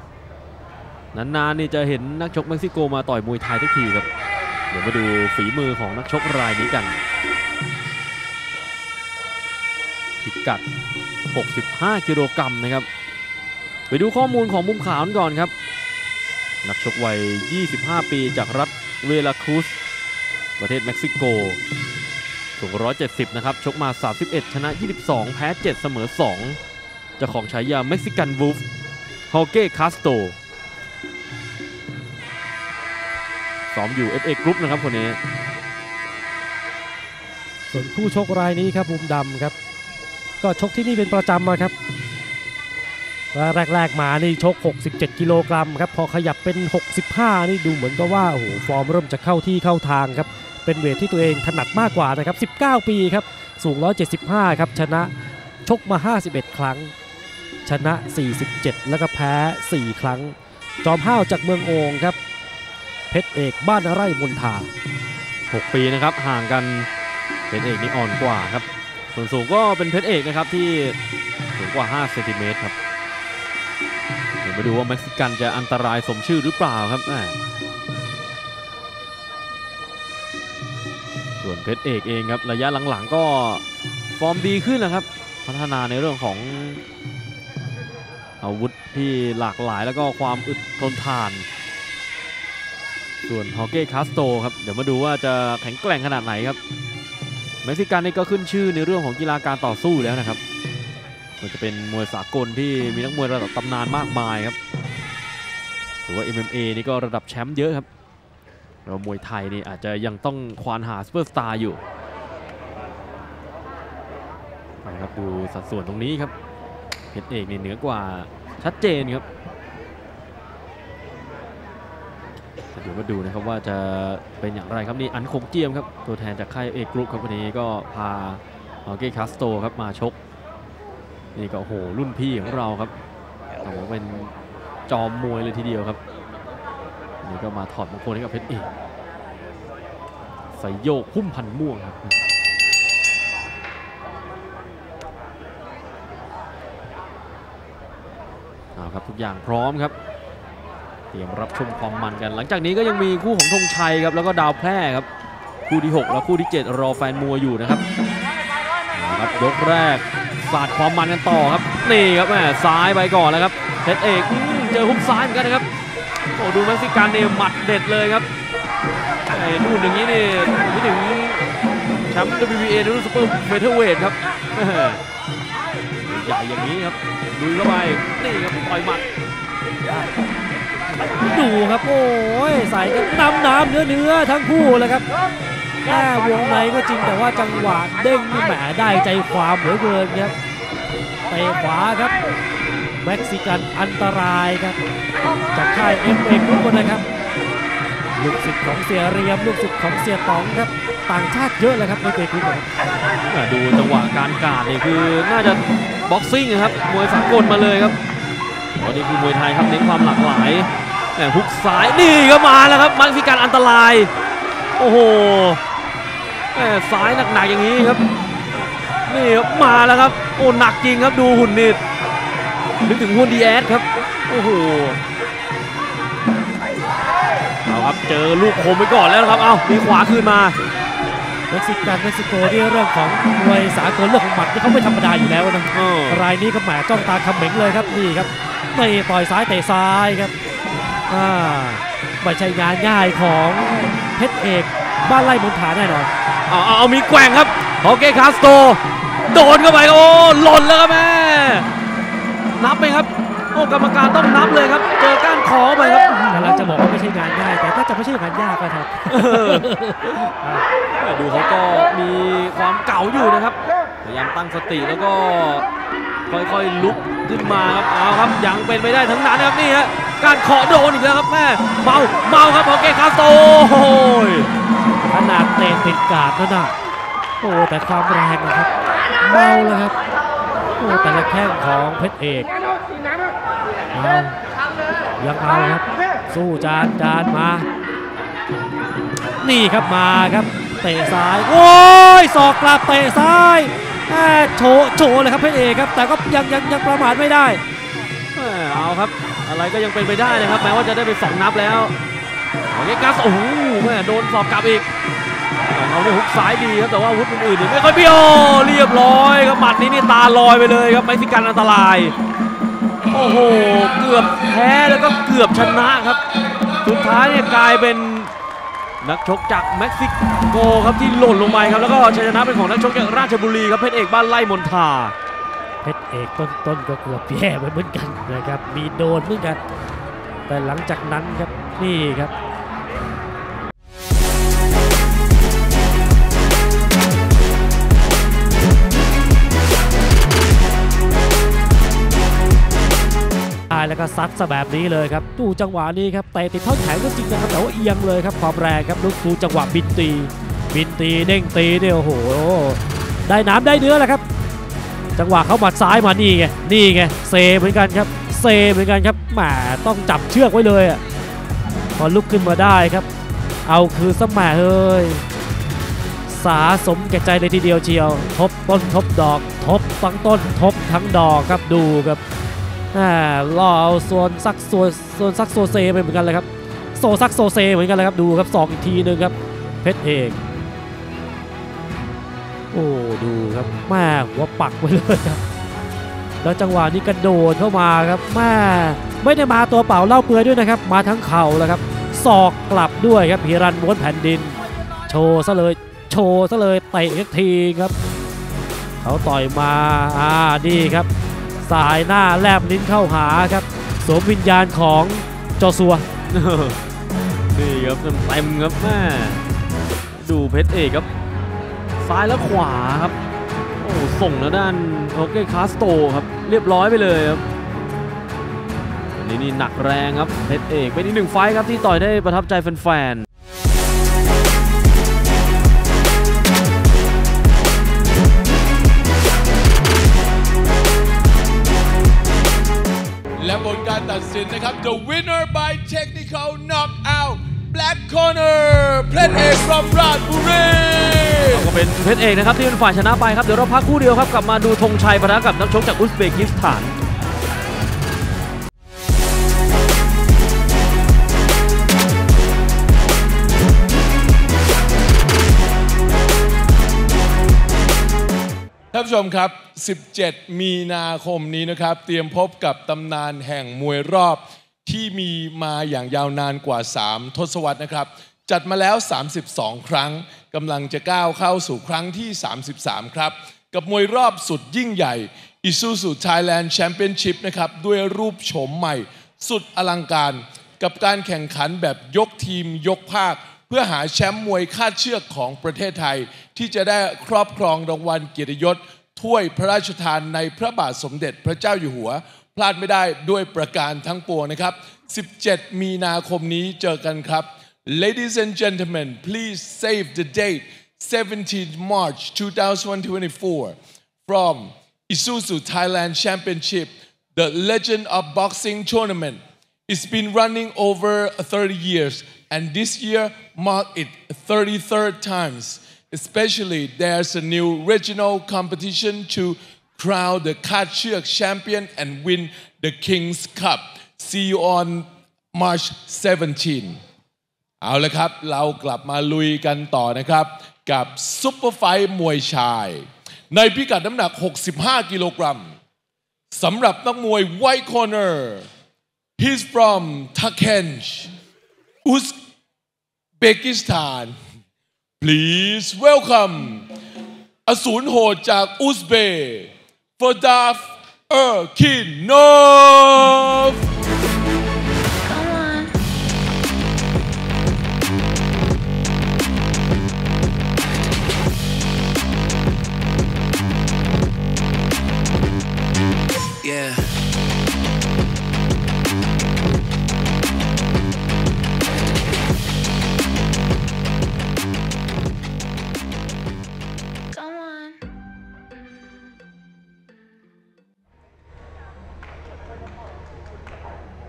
นานๆนี่จะเห็นนักชกเม็กซิโกมาต่อยมวยไทยทุกทีครับเดี๋ยวมาดูฝีมือของนักชกรายนี้กันพิกัดหกสิบห้ากิโลกรัมนะครับไปดูข้อมูลของมุมขาวก่อนครับนักชกวัยยี่สิบห้าปีจากรัฐเวลาครูซประเทศเม็กซิโกสูงหนึ่งร้อยเจ็ดสิบนะครับชกมาสามสิบเอ็ดชนะยี่สิบสองแพ้เจ็ดเสมอสองเจ้าของฉายาเม็กซิกันวูฟฮอเก้คาสโตซ้อมอยู่ เอฟ เอ Group นะครับคนนี้ส่วนคู่ชกรายนี้ครับมุมดำครับก็ชกที่นี่เป็นประจำมาครับ แรกๆมานี่ชกหกสิบเจ็ดกิโลกรัมครับพอขยับเป็นหกสิบห้านี่ดูเหมือนก็ว่าโอ้โหฟอร์มเริ่มจะเข้าที่เข้าทางครับเป็นเวทที่ตัวเองถนัดมากกว่านะครับสิบเก้าปีครับสูงหนึ่งร้อยเจ็ดสิบห้าครับชนะชกมาห้าสิบเอ็ดครั้งชนะสี่สิบเจ็ดแล้วก็แพ้สี่ครั้งจอมห้าวจากเมืองโองครับเพชรเอกบ้านไร่มณฑาหกปีนะครับห่างกันเพชรเอกนี่อ่อนกว่าครับส่วนสูงก็เป็นเพชรเอกนะครับที่สูงกว่าห้าเซนติเมตรครับเดี๋ยวมาดูว่าเม็กซิกันจะอันตรายสมชื่อหรือเปล่าครับส่วนเพชรเอกเองครับระยะหลังๆก็ฟอร์มดีขึ้นนะครับพัฒนาในเรื่องของอาวุธที่หลากหลายแล้วก็ความอึดทนทานส่วนฮอเก้คาสโตครับเดี๋ยวมาดูว่าจะแข็งแกร่งขนาดไหนครับเม็กซิกันนี่ก็ขึ้นชื่อในเรื่องของกีฬาการต่อสู้แล้วนะครับมันจะเป็นมวยสากลที่มีนักมวยระดับตำนานมากมายครับหรือว่า เอ็ม เอ็ม เอ นี่ก็ระดับแชมป์เยอะครับเรามวยไทยนี่อาจจะยังต้องควานหาซูเปอร์สตาร์อยู่นะครับดูสัดส่วนตรงนี้ครับเพชรเอกนี่เหนือกว่าชัดเจนครับเดี๋ยวมาดูนะครับว่าจะเป็นอย่างไรครับนี่อันคงเจียมครับตัวแทนจากค่ายเอกกรุ๊ปครับวันนี้ก็พาฮอเก้คาสโตครับมาชกนี่ก็โหรุ่นพี่ของเราครับแต่ว่าเป็นจอมมวยเลยทีเดียวครับนี่ก็มาถอดมงคลให้กับเพชรเอกใส่โยกพุ่มพันม่วงครับเอาครับทุกอย่างพร้อมครับเตรียมรับชมความมันกันหลังจากนี้ก็ยังมีคู่ของธงชัยครับแล้วก็ดาวแพร่ครับคู่ที่หกและคู่ที่เจ็ดรอแฟนมวยอยู่นะครับครับยกแรกสาดความมันกันต่อครับนี่ครับแม่ซ้ายไปก่อนแล้วครับเพชรเอกเจอหุ้มซ้ายเหมือนกันนะครับโอ้ดูเม็กซิกันเนี่ยหมัดเด็ดเลยครับไอ้นู่นอย่างนี้นี่ไม่ถึงแชมป์ ดับเบิลยู บี เอ รุ่นซุปเปอร์เฟเธอร์เวทครับใหญ่อย่างนี้ครับดูเข้าไปนี่ครับต่อยหมัดดูครับโอ้ยใส่กันน้ำน้ำเนื้อเนื้อทั้งคู่เลยครับแค่วงในก็จริงแต่ว่าจังหวะเด้งนี่แหมได้ใจความเหลือเกินครับเตะขวาครับเม็กซิกันอันตรายครับจากค่าย เอ็ม เอ็ม เอ ทุกคนนะครับลูกศิษย์ของเสียเรียมลูกศิษย์ของเสียตองครับต่างชาติเยอะเลยครับในเวทีนี้ดูจังหวะการกาดนี่คือน่าจะบ็อกซิ่งครับมวยสากลมาเลยครับตอนนี้คือมวยไทยครับเน้นความหลากหลายแต่ฮุกซ้ายนี่ก็มาแล้วครับเม็กซิกันอันตรายโอ้โหซ้ายหนักๆอย่างนี้ครับนี่ครับมาแล้วครับโอ้หนักจริงครับดูหุ่นนิดนึกถึงหุ่นดีแอดครับโอ้โหเอาครับเจอลูกคมไปก่อนแล้วครับเอามีขวาคืนมาเม็กซิกันเม็กซิโกที่เรื่องของมวยสากลเรื่องของหมัดที่เขาไม่ธรรมดาอยู่แล้วนะรายนี้ก็แหมจ้องตาคำเหม็งเลยครับนี่ครับเตะต่อยซ้ายเตะซ้ายครับอ่าไม่ใช่งานง่ายของเพชรเอกบ้านไร่มณฑาแน่นอนเอาเอามีแกว่งครับฮอเก้คาสโตโดนเข้าไปโอ้หล่นแล้วครับแม่นับไปครับโอ้กรรมการต้องนับเลยครับเจอก้านคอไปครับกำลังจะบอกว่าไม่ใช่งานง่ายแต่ถ้าจะไม่ใช่งานยากก็ครับดูเขาก็มีความเก่าอยู่นะครับพยายามตั้งสติแล้วก็ค่อยๆลุกขึ้นมาครับเอาครับยังเป็นไปได้ทั้งนั้นนะครับนี่ฮะการขอโดนอีกแล้วครับแม่เมาเมาครับฮอเก้คาสโตขนาดเตะติดกาดแล้วนะโอ้แต่ความแรงนะครับเมาแล้วครับโอ้แต่ละแข้งของเพชรเอกเอายังเอาครับสู้จานจานมานี่ครับมาครับเตะซ้ายโอ้ยศอกกลับเตะซ้ายโชว์โชว์เลยครับเพชรเอกครับแต่ก็ยังยังยังประมาทไม่ได้เอาครับอะไรก็ยังเป็นไปได้นะครับแม้ว่าจะได้ไปสองนับแล้วโอเคกัสโอ้โหแม่โดนศอกกลับอีกเอาเนี่ยฮุกซ้ายดีครับแต่ว่าวุฒิอื่นๆไม่ค่อยเบี้ยวเรียบร้อยครับหมัดนี้นี่ตาลอยไปเลยครับเม็กซิกันอันตรายโอ้โหเกือบแพ้แล้วก็เกือบชนะครับสุดท้ายเนี่ยกลายเป็นนักชกจากเม็กซิโกครับที่หล่นลงไปครับแล้วก็ชัยชนะเป็นของนักชกจากราชบุรีครับเพชรเอกบ้านไร่มณฑาเพชรเอกต้นๆก็เกือบแพ้ไปเหมือนกันนะครับมีโดนเหมือนกันแต่หลังจากนั้นครับนี่ครับ แล้วก็ซัดซะแบบนี้เลยครับดูจังหวะนี้ครับเตะติดเท้าแขนก็จริงนะครับแต่ว่าเอียงเลยครับความแรงครับลูกดูจังหวะบินตีบินตีเด้งตีเนี่ยโอ้โหได้น้ำได้เนื้อแหละครับจังหวะเขาหมัดซ้ายมานี่ไงนี่ไงเซเหมือนกันครับเซเหมือนกันครับแหมต้องจับเชือกไว้เลยพอลุกขึ้นมาได้ครับเอาคือสมัยเฮ้ยสาสมแก่ใจเลยทีเดียวเชียวทบต้นทบดอกทบทั้งต้นทบทั้งดอกครับดูครับล่อเอาส่วนซักส่วนส่วนซักโซเซไปเหมือนกันเลยครับโซซักโซเซเหมือนกันเลยครับดูครับสองอีกทีนึงครับเพชรเอกโอ้ดูครับแม่หัวปักไปเลยครับแล้วจังหวะนี้กระโดดเข้ามาครับแม่ไม่ได้มาตัวเปล่าเล่าเปลือยด้วยนะครับมาทั้งเข่าแล้วครับศอกกลับด้วยครับพีรันม้วนแผ่นดินโชว์ซะเลยโชว์ซะเลยเตะอีกทีครับเขาต่อยมาอ่านี่ครับสายหน้าแลบลิ้นเข้าหาครับสวมวิญญาณของจอซัวนี่ครับเต็มเต็มครับแม่ดูเพชรเอกครับซ้ายและขวาครับโอ้ส่งแล้วด้านโอเคคาสโตครับเรียบร้อยไปเลยครับนี่นี่หนักแรงครับเพชรเอกเป็นอีกหนึ่งไฟท์ครับที่ต่อยได้ประทับใจแฟนๆและผลการตัดสินนะครับ The winner by technical knockout black corner เพชรเอก from ราชบุรีก็เป็นเพชรเอกนะครับที่เป็นฝ่ายชนะไปครับเดี๋ยวเราพักคู่เดียวครับกลับมาดูธงชัยปะทะกับนักชกจากอุซเบกิสถานท่านผู้ชมครับสิบเจ็ดมีนาคมนี้นะครับเตรียมพบกับตำนานแห่งมวยรอบที่มีมาอย่างยาวนานกว่าสามทศวรรษนะครับจัดมาแล้วสามสิบสองครั้งกำลังจะก้าวเข้าสู่ครั้งที่สามสิบสามครับกับมวยรอบสุดยิ่งใหญ่อิซูซุ Thailand Championship นะครับด้วยรูปโฉมใหม่สุดอลังการกับการแข่งขันแบบยกทีมยกภาคเพื่อหาแชมป์มวยคาดเชือกของประเทศไทยที่จะได้ครอบครองรางวัลเกียรติยศถ้วยพระราชทานในพระบาทสมเด็จพระเจ้าอยู่หัวพลาดไม่ได้ด้วยประการทั้งปวงนะครับสิบเจ็ดมีนาคมนี้เจอกันครับ Ladies and gentlemen please save the date seventeenth March two thousand twenty-four from Isuzu Thailand Championship the Legend of Boxing Tournament it's been running over thirty years and this year marked it thirty-third times Especially, there's a new regional competition to crown the Kachuk champion and win the King's Cup. See you on March seventeenth. เอาละครับเรากลับมาลุยกันต่อนะครับกับซุปเปอร์ไฟท์มวยชายในพิกัดน้ำหนักหกสิบห้ากิโลกรัมสำหรับนักมวย White Corner. He's from Tashkent, Uzbekistan.Please welcome อสูรโหดจากอุซเบกฟอดาฟเออร์คินโนฟ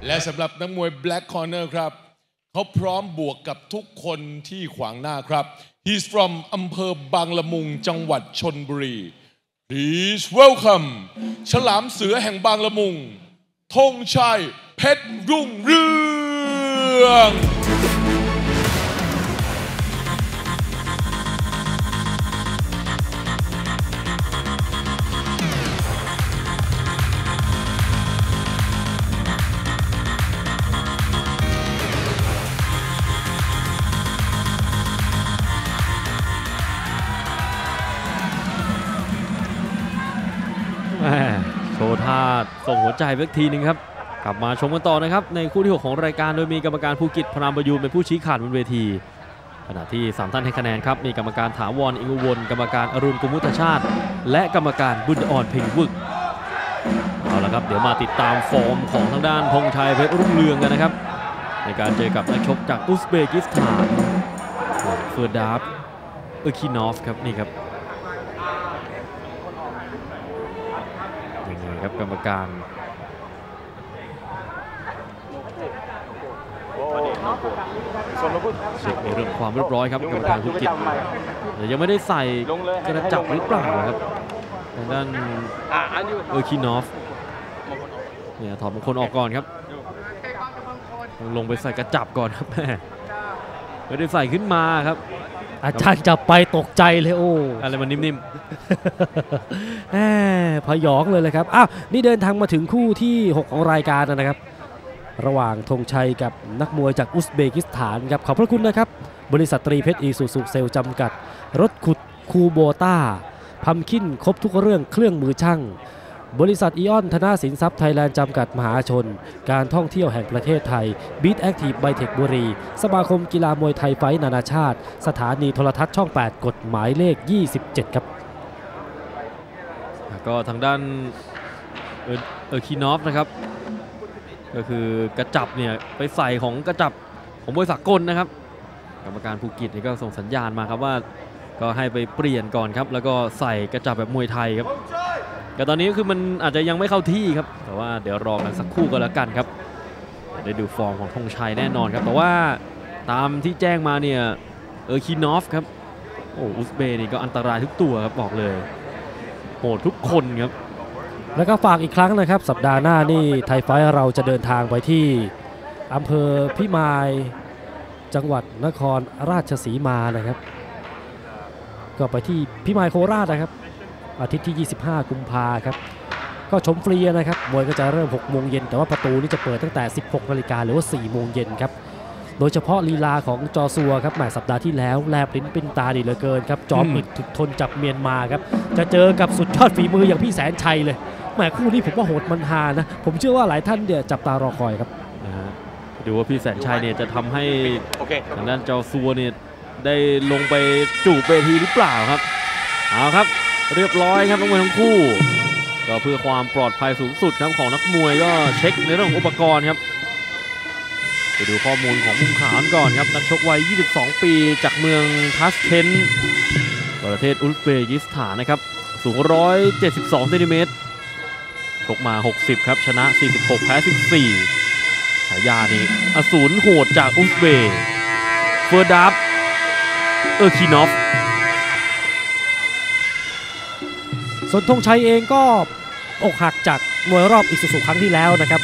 และสำหรับนักมวย Black Corner ครับเขาพร้อมบวกกับทุกคนที่ขวางหน้าครับ He's from อำเภอบางละมุงจังหวัดชลบุรี Please welcome ฉลามเสือแห่งบางละมุงธงชัยเพชรรุ่งเรืองส่งหัวใจไปทีนึงครับกลับมาชมกันต่อนะครับในคู่ที่หกของรายการโดยมีกรรมการภูกิจพนามประยูรเป็นผู้ชี้ขาดบนเวทีขณะที่สามท่านให้คะแนนครับมีกรรมการถาวรอิงวนกรรมการอรุณกุมุตชาติและกรรมการบุญอ่อนเพ็งวึกเอาละ ครับเดี๋ยวมาติดตามฟอร์มของทางด้านธงชัยเพชรรุ่งเรืองกันนะครับในการเจอกับนักชกจากอุซเบกิสถานเฟอร์ดาฟเออร์คินอฟครับนี่ครับยังไงครับกรรมการเช็คในเรื่องความเรียบร้อยครับกรรมการธุรกิจแต่ยังไม่ได้ใส่กระจับหรือเปล่าครับทางด้านเออร์คินอฟเนี่ยถอดมงคลออกก่อนครับลงไปใส่กระจับก่อนครับแม่ไม่ได้ใส่ขึ้นมาครับอาจารย์จับไปตกใจเลยโอ้อะไรมันนิ่มๆแหมพยองเลยเลยครับอ้าวนี่เดินทางมาถึงคู่ที่หกของรายการนะครับระหว่างธงชัยกับนักมวยจากอุซเบกิสถานครับขอบพระคุณนะครับบริษัทตรีเพชรอีซูซูเซลจำกัดรถขุดคูโบต้าพัมคินครบทุกเรื่องเครื่องมือช่างบริษัทอีออนธนาสินทรัพย์ไทยแลนด์จำกัดมหาชนการท่องเที่ยวแห่งประเทศไทยบีทแอคทีฟไบเทคบุรีสมาคมกีฬามวยไทยไฟท์นานาชาติสถานีโทรทัศน์ช่องแปดกฎหมายเลขยี่สิบเจ็ดครับก็ทางด้านเออคีนอฟนะครับก็คือกระจับเนี่ยไปใส่ของกระจับของมวยสากลนะครับกรรมการภูเก็ตนี่ก็ส่งสัญญาณมาครับว่าก็ให้ไปเปลี่ยนก่อนครับแล้วก็ใส่กระจับแบบมวยไทยครับแต่ตอนนี้คือมันอาจจะยังไม่เข้าที่ครับแต่ว่าเดี๋ยวรอกันสักคู่ก็แล้วกันครับได้ดูฟอร์มของธงชัยแน่นอนครับแต่ว่าตามที่แจ้งมาเนี่ยเออคีนอฟครับโอ้อุซเบนี่ก็อันตรายทุกตัวครับบอกเลยโหดทุกคนครับแล้วก็ฝากอีกครั้งนะครับสัปดาห์หน้านี่ไทยไฟท์เราจะเดินทางไปที่อำเภอพิมายจังหวัดนครราชสีมานะครับก็ไปที่พิมายโคราชนะครับอาทิตย์ที่ยี่สิบห้ากุมภาครับก็ชมฟรีนะครับมวยก็จะเริ่มหกโมงเย็นแต่ว่าประตูนี่จะเปิดตั้งแต่สิบหกนาฬิกาหรือว่าสี่โมงเย็นครับโดยเฉพาะลีลาของจอซัวครับหมายสัปดาห์ที่แล้วแลบลิ้นปิ้นตาดีเหลือเกินครับจอมอึดถึกทนจับเมียนมาครับจะเจอกับสุดยอดฝีมืออย่างพี่แสนชัยเลยแหมคู่นี้ผมว่าโหดมันฮานะผมเชื่อว่าหลายท่านเนี่ยจับตารอคอยครับนะฮะดูว่าพี่แสนชัยเนี่ยจะทำให้ทางด้านจอซัวเนี่ยได้ลงไปจูบเวทีหรือเปล่าครับเอาครับเรียบร้อยครับนักมวยทั้งคู่ก็เพื่อความปลอดภัยสูงสุดครับของนักมวยก็เช็คในเรื่องของอุปกรณ์ครับไปดูข้อมูลของมุมขาวก่อนครับนักชกวัยยี่สิบสองปีจากเมืองทัชเคนประเทศอุซเบกิสถานนะครับสูงหนึ่งร้อยเจ็ดสิบสองเซนติเมตรชกมาหกสิบครับชนะสี่สิบหกแพ้สิบสี่ฉายานี่อสูรโหดจากอุซเบกเฟอร์ดับเออร์คินอฟส่วนธงชัยเองก็อกหักจากมวยรอบอีซูซุครั้งที่แล้วนะครับ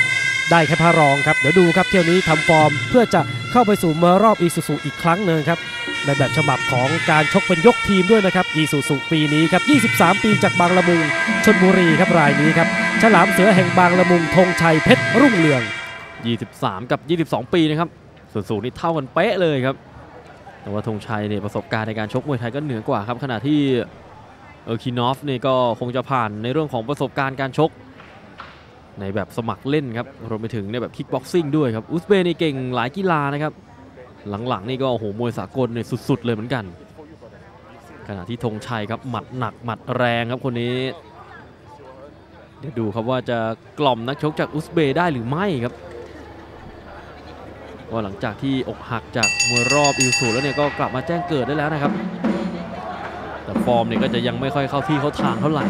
ได้แค่พระรองครับเดี๋ยวดูครับเที่ยวนี้ทำฟอร์มเพื่อจะเข้าไปสู่มวยรอบอีซูซุอีกครั้งหนึ่งครับในแบบฉบับของการชกเป็นยกทีมด้วยนะครับอีซูซุปีนี้ครับยี่สิบสามปีจากบางละมุงชลบุรีครับรายนี้ครับฉลามเสือแห่งบางละมุงธงชัยเพชรรุ่งเรืองยี่สิบสามกับยี่สิบสองปีนะครับส่วนสูงนี่เท่ากันเป๊ะเลยครับแต่ว่าธงชัยเนี่ยประสบการณ์ในการชกมวยไทยก็เหนือกว่าครับขณะที่เออคีนอฟนี่ก็คงจะผ่านในเรื่องของประสบการณ์การชกในแบบสมัครเล่นครับรวมไปถึงในแบบคิกบ็อกซิ่งด้วยครับอุซเบกนี่เก่งหลายกีฬานะครับหลังๆนี่ก็โอ้โหมวยสากลเนี่ยสุดๆเลยเหมือนกันขณะที่ธงชัยครับหมัดหนักหมัดแรงครับคนนี้เดี๋ยวดูครับว่าจะกล่อมนักชกจากอุซเบกได้หรือไม่ครับก็หลังจากที่อกหักจากมวยรอบอิวสูแล้วเนี่ยก็กลับมาแจ้งเกิดได้แล้วนะครับแต่ฟอร์มเนี่ยก็จะยังไม่ค่อยเข้าที่เข้าทางเท่าไหร่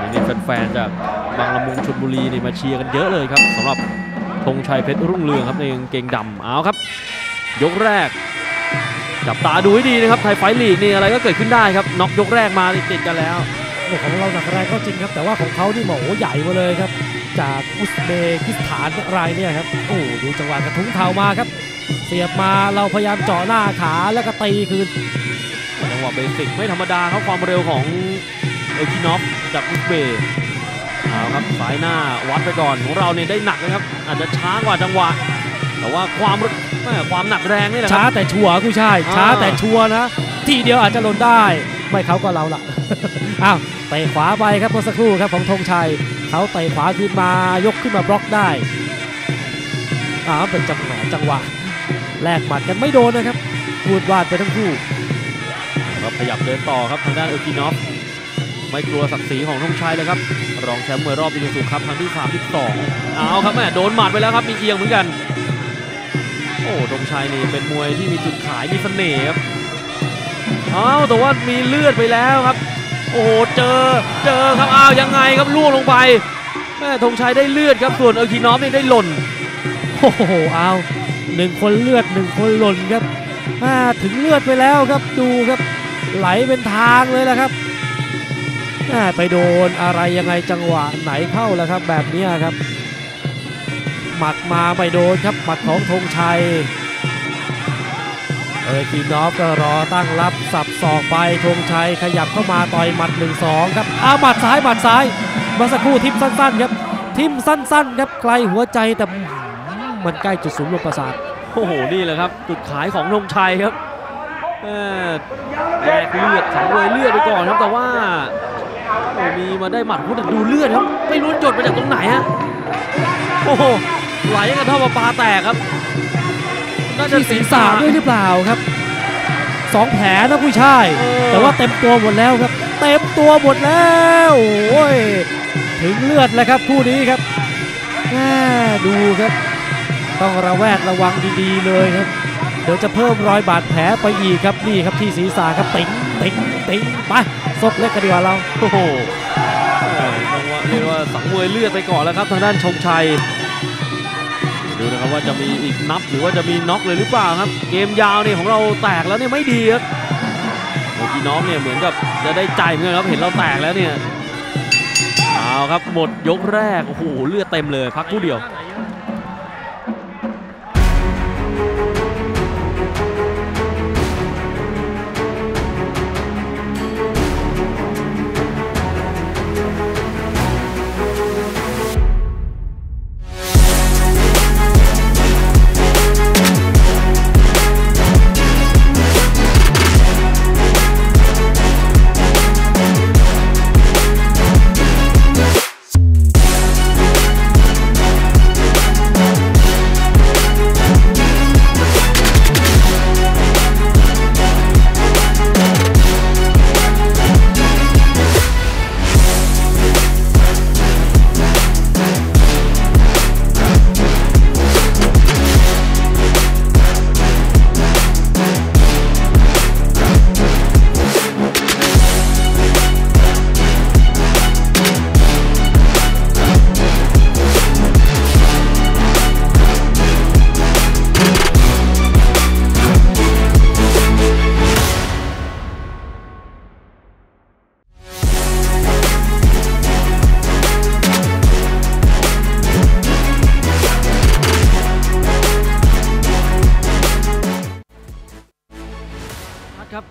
ทีนี้แฟนๆจากบางละมุงชลบุรีนี่มาเชียร์กันเยอะเลยครับสำหรับธงชัยเพชรรุ่งเรืองครับในกางเกงดำเอาครับยกแรกจับตาดูให้ดีนะครับไทยไฟท์ลีกนี่อะไรก็เกิดขึ้นได้ครับน็อกยกแรกมาติดกันแล้วของเราหนักแรงก็จริงครับแต่ว่าของเขานี่หมอใหญ่มาเลยครับจากอุซเบกิสถานรายเนี่ยครับโอ้ดูจังหวะกระทุ้งเท้ามาครับเสียบมาเราพยายามเจาะหน้าขาแล้วก็ตีคืนจังหวะเบสิกไม่ธรรมดาครับความเร็วของเอคินอฟจากอุซเบกเอาครับสายหน้าวัดไปก่อนของเราเนี่ยได้หนักนะครับอาจจะช้ากว่าจังหวะแต่ว่าความความหนักแรงนี่แหละช้าแต่ชัวร์กู้ชายช้าแต่ชัวร์นะทีเดียวอาจจะหล่นได้ไม่เขาก็เราละอ้าวเตะขวาไปครับเมื่อสักครู่ครับของธงชัยเขาเตะขวาขึ้นมายกขึ้นมาบล็อกได้อ้าวเป็นจังหวะจังหวะแลกหมัดกันไม่โดนนะครับพูดวาดไปทั้งคู่ครับขยับเดินต่อครับทางด้านเออร์คินอฟ ไม่กลัวศักดิ์ศรีของธงชัยเลยครับรองแชมป์มวยรอบยูนิสุครับครั้งที่สามสิบสองเอาครับแม่โดนหมัดไปแล้วครับมีเอียงเหมือนกันโอ้ธงชัยนี่เป็นมวยที่มีจุดขายมีเสน่ห์ครับอ้าวแต่ว่ามีเลือดไปแล้วครับโอ้โหเจอเจอครับอ้าวยังไงครับล่วงลงไปแม่ธงชัยได้เลือดครับส่วนเออร์คีนอฟนี่ได้หล่นโอ้โหเอาหนึ่งคนเลือดหนึ่งคนหล่นครับถึงเลือดไปแล้วครับดูครับไหลเป็นทางเลยละครับไปโดนอะไรยังไงจังหวะไหนเข้าแล้วครับแบบนี้ครับหมัดมาไม่โดนครับหมัดของธงชัยเออคีนอฟก็รอตั้งรับสับศอกไปธงชัยขยับเข้ามาต่อยหมัด หนึ่งสอง ครับอ้าวหมัดซ้ายหมัดซ้ายมาสักครู่ทิมสั้นๆครับทิมสั้นๆครับไกลหัวใจแต่มันใกล้จุดศูนย์รวมประสาทโอ้โหนี่แหละครับจุดขายของธงชัยครับแลกเลือดสังเวยเลือดไปก่อนครับแต่ว่ามีมาได้หมัดพุทธดูเลือดครับไม่รู้จดมาจากตรงไหนฮะโอ้โหไหลกันเท่าปลาแตกครับน่าจะศีรษะด้วยหรือเปล่าครับสองแผลนะผู้ชายแต่ว่าเต็มตัวหมดแล้วครับเต็มตัวหมดแล้วโอ้ยถึงเลือดแล้วครับคู่นี้ครับดูครับต้องระแวดระวังดีๆเลยครับเดี๋ยวจะเพิ่มรอยบาดแผลไปอีกครับนี่ครับที่ศีรษะครับติ๋งติ๋งติ๋งไปซบเล็กกันดีกว่าเราโอ้โหเรียกว่าสังเวยเลือดไปก่อนแล้วครับทางด้านธงชัยดูนะครับว่าจะมีอีกนับหรือว่าจะมีน็อกเลยหรือเปล่าครับเกมยาวเนี่ยของเราแตกแล้วเนี่ยไม่ดีครับเมื่อกี้น้องเนี่ยเหมือนกับจะได้ใจเหมือนกันครับเห็นเราแตกแล้วเนี่ยเอาครับหมดยกแรกโอ้โหเลือดเต็มเลยพักคู่เดียว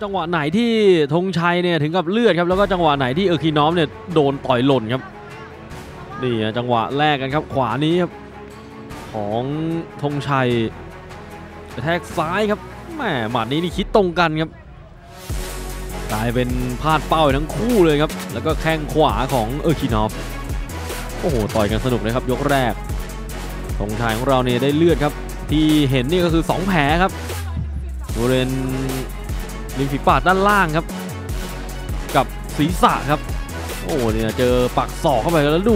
จังหวะไหนที่ธงชัยเนี่ยถึงกับเลือดครับแล้วก็จังหวะไหนที่เออคีนอฟเนี่ยโดนต่อยหล่นครับนี่จังหวะแรกกันครับขวานี้ครับของธงชัยกระแทกซ้ายครับแหมหมัดนี้นี่คิดตรงกันครับกลายเป็นพลาดเป้าทั้งคู่เลยครับแล้วก็แข้งขวาของเออคีนอฟโอ้โหต่อยกันสนุกเลยครับยกแรกธงชัยของเราเนี่ยได้เลือดครับที่เห็นนี่ก็คือสองแผลครับบริเวณริมฝีปากด้านล่างครับกับศีรษะครับโอ้เนี่ยเจอปักศอกเข้าไปแล้วดู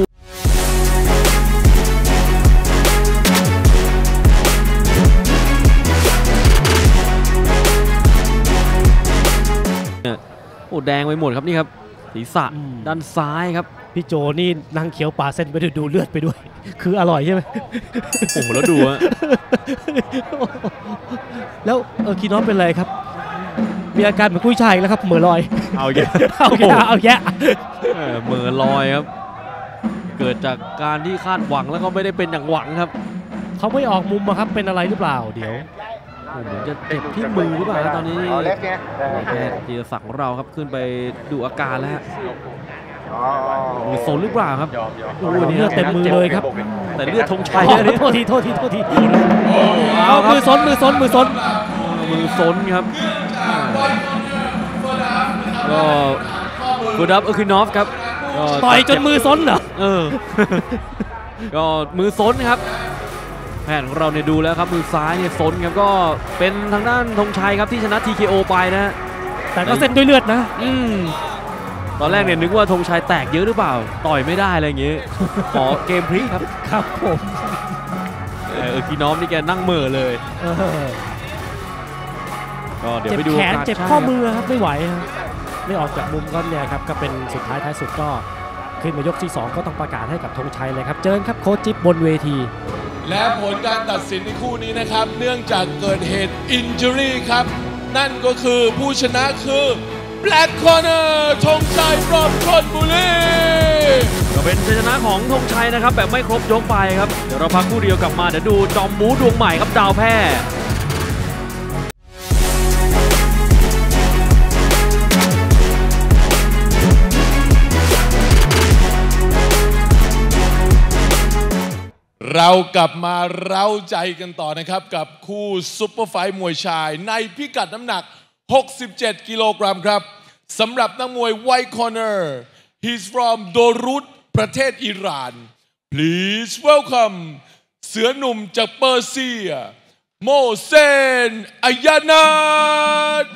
โอ้แดงไปหมดครับนี่ครับศีรษะด้านซ้ายครับพี่โจนี่นางเขียวป่าเส้นไปดูดูเลือดไปด้วยคืออร่อยใช่ไหมโอ้โหแล้วดูอะแล้วเออคีนอฟเป็นไรครับมีอาการเหมือนกุ้ยช่ายแล้วครับเหม่อลอยเอาแย่เอาแย่เอาแย่เหม่อลอยครับเกิดจากการที่คาดหวังแล้วก็ไม่ได้เป็นอย่างหวังครับเขาไม่ออกมุมครับเป็นอะไรหรือเปล่าเดี๋ยวเหมือนจะเจ็บที่มือหรือเปล่าตอนนี้จีรศักดิ์ของเราครับขึ้นไปดูอาการแล้วโซนหรือเปล่าครับโอ้โหเลือดเต็มมือเลยครับแต่เลือดธงชัยโทษทีโทษทีโทษทีเอามือซ้อนมือซ้อนมือซ้อนมือซ้อนครับก็บูดับเออคือนอฟครับต่อยจนมือซ้นเหรอเออก็มือซ้นครับแผนของเราเนี่ยดูแล้วครับมือซ้ายเนี่ยซ้นครับก็เป็นทางด้านธงชัยครับที่ชนะ ที เค โอ ไปนะแต่ก็เส้นด้วยเลือดนะอืม ตอนแรกเนี่ยนึกว่าธงชัยแตกเยอะหรือเปล่าต่อยไม่ได้อะไรอย่างเงี้ยขอเกมพลิกครับครับผมเออพี่น้องนี่แกนั่งเม่อเลยก็เดี๋ยวไปดูแขนเจ็บข้อมือครับไม่ไหวไม่ออกจากมุมก็เนี่ยครับก็เป็นสุดท้ายท้ายสุดก็ขึ้นมายกที่สองก็ต้องประกาศให้กับธงชัยเลยครับเจอครับโค้ชจิ๊บบนเวทีและผลการตัดสินในคู่นี้นะครับเนื่องจากเกิดเหตุอินจูรี่ครับนั่นก็คือผู้ชนะคือแบล็คคอร์เนอร์ธงชัย from ชลบุรีก็เป็นชัยชนะของธงชัยนะครับแบบไม่ครบยกไปครับเดี๋ยวเราพักคู่เดียวกลับมาเดี๋ยวดูจอมบู๊ดวงใหม่ครับดาวแพร่เรากลับมาเร้าใจกันต่อนะครับกับคู่ซุปเปอร์ไฟท์มวยชายในพิกัดน้ำหนักหกสิบเจ็ดกิโลกรัมครับสำหรับนักมวยไวท์คอร์เนอร์ he's from โดรุตประเทศอิหร่าน please welcome เสือหนุ่มจากเปอร์เซียโมเซนอายานัท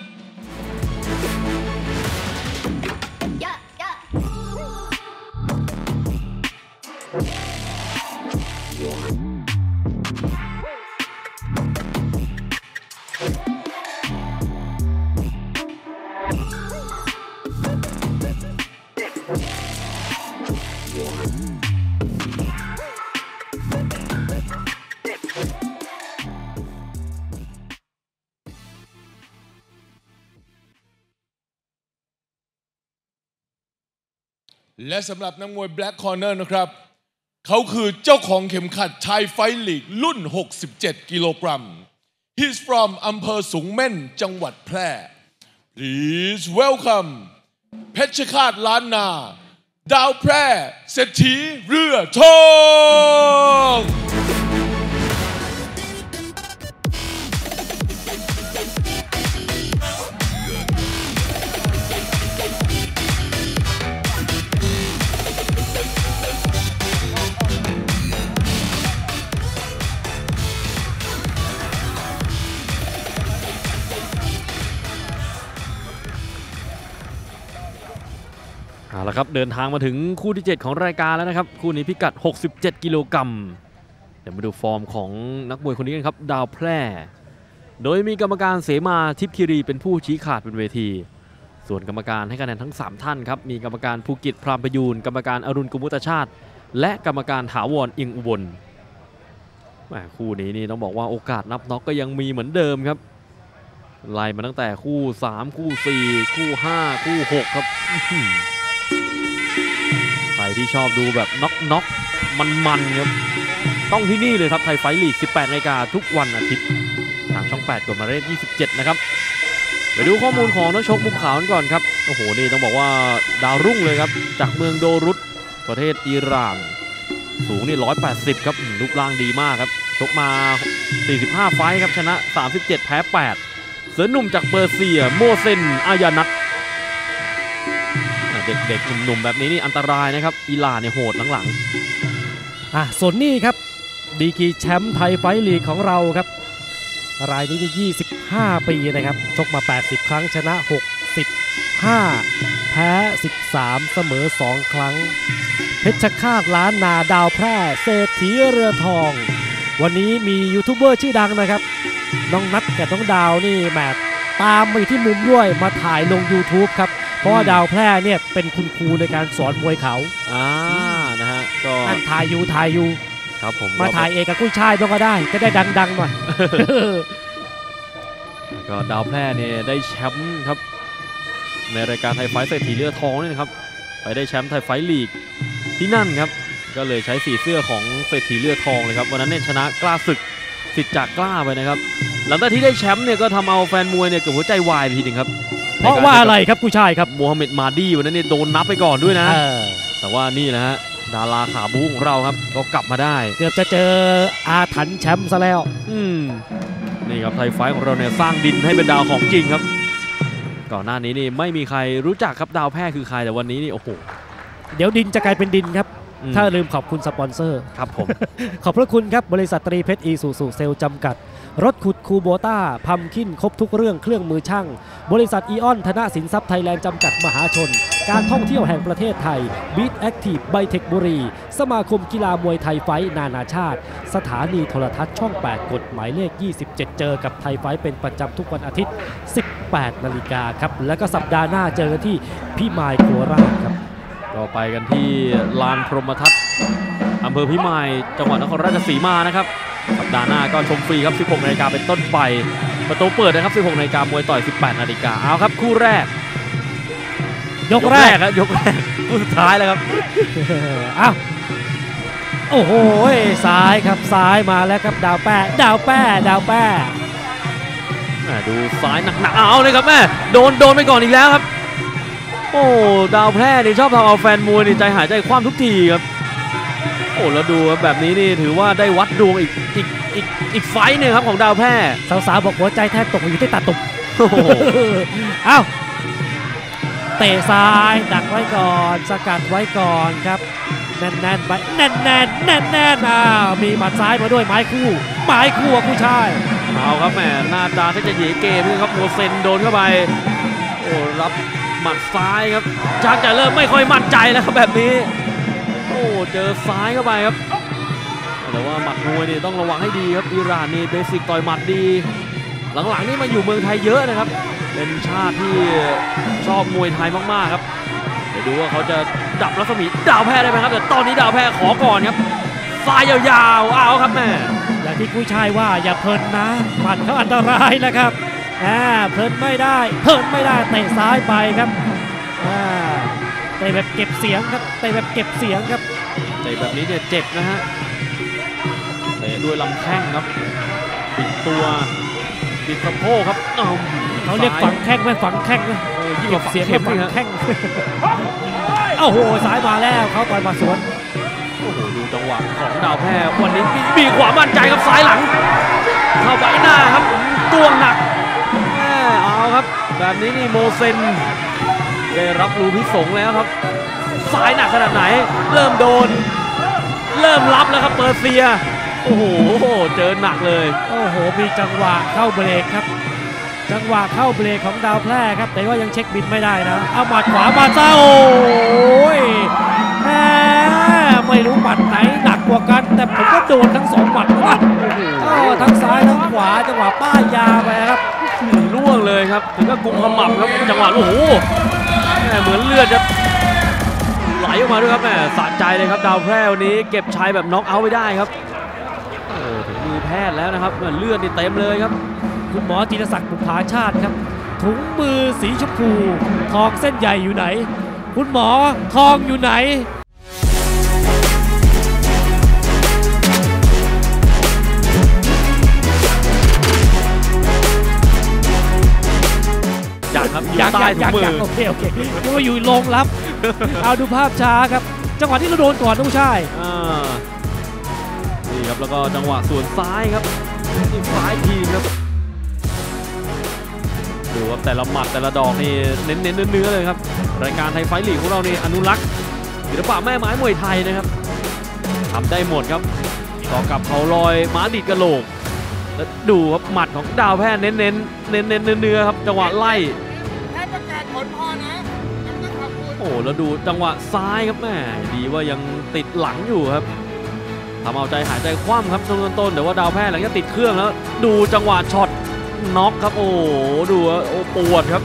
และสำหรับนักมวยแบล็คคอร์เนอร์นะครับเขาคือเจ้าของเข็มขัดชายไฟท์ลีกรุ่นหกสิบเจ็ดกิโลกรัม he's from อำเภอสูงเม่นจังหวัดแพร่ please welcome เพชรฆาตล้านนาดาวแพร่เศรษฐีเรือทองเอาละครับเดินทางมาถึงคู่ที่เจ็ดของรายการแล้วนะครับคู่นี้พิกัดหกสิบเจ็ดกิโลกรัมเดี๋ยวมาดูฟอร์มของนักมวยคนนี้กันครับดาวแพร่โดยมีกรรมการเสมาทิพย์คีรีเป็นผู้ชี้ขาดเป็นเวทีส่วนกรรมการให้คะแนนทั้งสามท่านครับมีกรรมการภูกิจพรามประยูนกรรมการอรุณกุมุตชาติและกรรมการถาวรอิงอุบลคู่นี้นี่ต้องบอกว่าโอกาสนับน็อกก็ยังมีเหมือนเดิมครับไล่มาตั้งแต่คู่สามคู่สี่คู่ห้าคู่หกครับใครที่ชอบดูแบบน็อกน็อกมันๆครับต้องที่นี่เลยครับไทยไฟท์ลีก สิบแปด นาฬิกาทุกวันอาทิตย์ทางช่องแปดกดหมายเลขยี่สิบเจ็ดนะครับไปดูข้อมูลของนักชกมุมขาวกันก่อนครับโอ้โหนี่ต้องบอกว่าดาวรุ่งเลยครับจากเมืองโดรุตประเทศอิหร่านสูงนี่หนึ่งร้อยแปดสิบครับรูปร่างดีมากครับชกมาสี่สิบห้าไฟท์ครับชนะสามสิบเจ็ดแพ้แปดเสือหนุ่มจากเปอร์เซียโมเซนอายานัทเด็กๆหนุ่มๆแบบนี้นี่อันตรายนะครับอิหร่านเนี่ยโหดหลังๆอ่ะส่วนนี้ครับดีกรีแชมป์ไทยไฟท์ลีกของเราครับรายนี้ที่ยี่สิบห้าปีนะครับชกมาแปดสิบครั้งชนะหกสิบห้าแพ้สิบสามเสมอสองครั้งเพชรฆาตล้านนาดาวแพร่เศรษฐีเรือทองวันนี้มียูทูบเบอร์ชื่อดังนะครับน้องนัทกับน้องดาวนี่แมตช์ตามไปที่มุมด้วยมาถ่ายลง YouTube ครับเพราะดาวแพร่เนี่ยเป็นคุณครูในการสอนมวยเขาอ่านะฮะก็ถ่ายยูถ่ายยูครับผมมาถ่ายเอกกับกุ้ยช่ายบ้างก็ได้จะได้ดังๆหน่อยก็ดาวแพร่เนี่ยได้แชมป์ครับในรายการไทยไฟท์เศรษฐีเรือทองนี่นะครับไปได้แชมป์ไทยไฟท์ลีกที่นั่นครับก็เลยใช้สีเสื้อของเศรษฐีเรือทองเลยครับวันนั้นเนี่ยชนะกล้าศึกสิทธิ์จากกล้าไปนะครับหลังจากที่ได้แชมป์เนี่ยก็ทำเอาแฟนมวยเนี่ยเกือบหัวใจวายไปทีหนึ่งครับเพราะว่าอะไรครับผู้ชายครับโมฮัมเหม็ดมาดี้วันนั้นเนี่ยโดนนับไปก่อนด้วยนะแต่ว่านี่นะฮะดาราขาบู๊ของเราครับก็กลับมาได้เกือบจะเจออาถรรพ์แชมป์ซะแล้วอืมนี่ครับไทยไฟท์ของเราเนี่ยสร้างดินให้เป็นดาวของจริงครับก่อนหน้านี้นี่ไม่มีใครรู้จักครับดาวแพร่คือใครแต่วันนี้นี่โอ้โหเดี๋ยวดินจะกลายเป็นดินครับถ้าลืมขอบคุณสปอนเซอร์ครับผมขอบพระคุณครับบริษัทตรีเพชรอีซูซูเซลจำกัด รถขุดคูโบต้าพัมคินครบทุกเรื่องเครื่องมือช่างบริษัทอีออนธนสินทรัพย์ไทยแลนด์จำกัดมหาชนการท่องเที่ยวแห่งประเทศไทยบีทแอคทีฟไบเทคบุรีสมาคมกีฬามวยไทยไฟท์นานาชาติสถานีโทรทัศน์ช่องแปดกฎหมายเลขยี่สิบเจ็ดเจอกับไทยไฟท์เป็นประจำทุกวันอาทิตย์ สิบแปด นาฬิกาครับแล้วก็สัปดาห์หน้าเจอที่พี่มายโคราชครับก็ไปกันที่ลานพรหมทัศน์อำเภอพิมายจังหวัดนครราชสีมานะครับสัปดาห์หน้าก็ชมฟรีครับ สิบหก นาฬิกาเป็นต้นไปประตูเปิดนะครับ สิบหก นาฬิกามวยต่อย สิบแปด นาฬิกาเอาครับคู่แรกยกแรกครับยกแรกคู่สุดท้ายแล้วครับอ้าวโอ้โหซ้ายครับซ้ายมาแล้วครับดาวแป้ดาวแป้ดาวแป้ดูซ้ายหนักๆเอาเลยครับแม่โดนโดนไปก่อนอีกแล้วครับโอ้ดาวแพร่นี่ชอบทำเอาแฟนมวยนี่ใจหายใจคว่ำทุกทีครับโอ้แล้วดูแบบนี้นี่ถือว่าได้วัดดวงอีกอีกอีกอีกไฟหนึ่งครับของดาวแพร่สาวๆบอกหัวใจแทบตกอยู่ที่ตาตุ่มเอ้าเตะซ้ายดักไว้ก่อนสกัดไว้ก่อนครับแน่นๆไปแน่นๆแน่นๆอ้าวมีหมัดซ้ายมาด้วยไม้คู่ไม้คู่ผู้ชายเอาครับแม่หน้าตาที่จะเหยียดเกมนี่ครับโมเซนโดนเข้าไปโอ้รับหมัดซ้ายครับชักจะเริ่มไม่ค่อยมั่นใจแล้วครับแบบนี้โอ้เจอซ้ายเข้าไปครับแต่ว่าหมัดมวยนี่ต้องระวังให้ดีครับอิหร่านนี่เบสิกต่อยหมัดดีหลังๆนี่มาอยู่เมืองไทยเยอะนะครับเป็นชาติที่ชอบมวยไทยมากๆครับเดี๋ยวดูว่าเขาจะดับรัศมีดาวแพร่ได้ไหมครับแต่ตอนนี้ดาวแพร่ขอก่อนครับซ้ายยาวๆเอาครับแม่อย่างที่ผู้ชายว่าอย่าเพลินนะหมัดเขาอันตรายนะครับอ่าเพลินไม่ได้เพลินไม่ได้เตะซ้ายไปครับอ่าเตะแบบเก็บเสียงครับเตะแบบเก็บเสียงครับเตะแบบนี้เนี่ยเจ็บนะฮะเตะด้วยลำแข้งครับปิดตัวปิดสะโพกครับเขาเรียกฝังแข้งไหมฝังแข้งไหมยิ่งเสียงฝังแข้งโอ้โหสายมาแล้วเขาต่อยมาสวนโอ้โหดูจังหวะของดาวแพร่วันนี้มีความมั่นใจครับซ้ายหลังเข้าไปหน้าครับต้วงหนักเอาครับแบบนี้นี่โมเซนได้รับรูพิสงแล้วครับซ้ายหนักขนาดไหนเริ่มโดนเริ่มรับแล้วครับเปอร์เซียโอ้โหเจอหนักเลยโอ้โหมีจังหวะเข้าเบรกครับจังหวะเข้าเบรกของดาวแพร่ครับแต่ว่ายังเช็คบินไม่ได้นะเอาหมัดขวามาเจ้าโอ้ยแหมไม่รู้หมัดไหนหนักกว่ากันแต่ผมก็โดนทั้งสองหมัดนะทั้งซ้ายทั้งขวาจังหวะป้ายยาไปครับล่วงเลยครับถึงก็กุมขมับครับจังหวะโอ้โหเหมือนเลือดจะไหลออกมาด้วยครับแหมสะใจเลยครับดาวแพร่วันนี้เก็บชายแบบน็อกเอาท์ไม่ได้ครับถึงมือแพทย์แล้วนะครับเลือดนี่เต็มเลยครับคุณหมอจิรศักดิ์บุภาชาติครับถุงมือสีชมพูทองเส้นใหญ่อยู่ไหนคุณหมอทองอยู่ไหนอยากครับอยู่ใต้ถุงมือโอเคโอเคนึกว่าอยู่ลงรับเอาดูภาพช้าครับจังหวะที่เราโดนก่อนต้องใช่นี่ครับแล้วก็จังหวะส่วนซ้ายครับซ้ายทีครับดูครับแต่ละหมัดแต่ละดอกนี่เน้นเน้นเนื้อเลยครับรายการไทยไฟท์ลีกของเรานี่อนุรักษ์ศิลปะแม่ไม้มวยไทยนะครับทำได้หมดครับต่อกับเขาลอยม้าดิดกระโหลกแล้วดูครับหมัดของดาวแพร่เน้นเน้นเน้นเน้นเนื้อครับจังหวะไล่แค่ประกาศผลพอนะโอ้แล้วดูจังหวะซ้ายครับแม่ดีว่ายังติดหลังอยู่ครับทำเอาใจหายใจคว่ำครับช่วงต้นๆแต่ว่าดาวแพร่หลังจากติดเครื่องแล้วดูจังหวะช็อตน็อกครับโอ้ดูโอ้ปวดครับ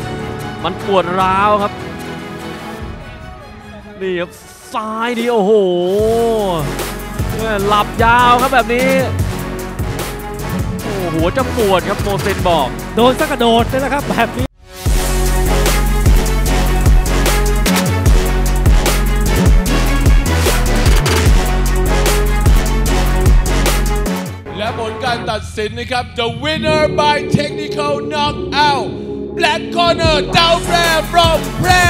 มันปวดร้าวครับนี่ครับซ้ายดีโอ้โหหลับยาวครับแบบนี้โอ้โหจะปวดครับโมเซนบอกโดนสักกระโดดเลยนะครับแบบนี้และผลการตัดสินนะครับ The winner by technical knockout Black Corner ดาวแพร่ from แพร่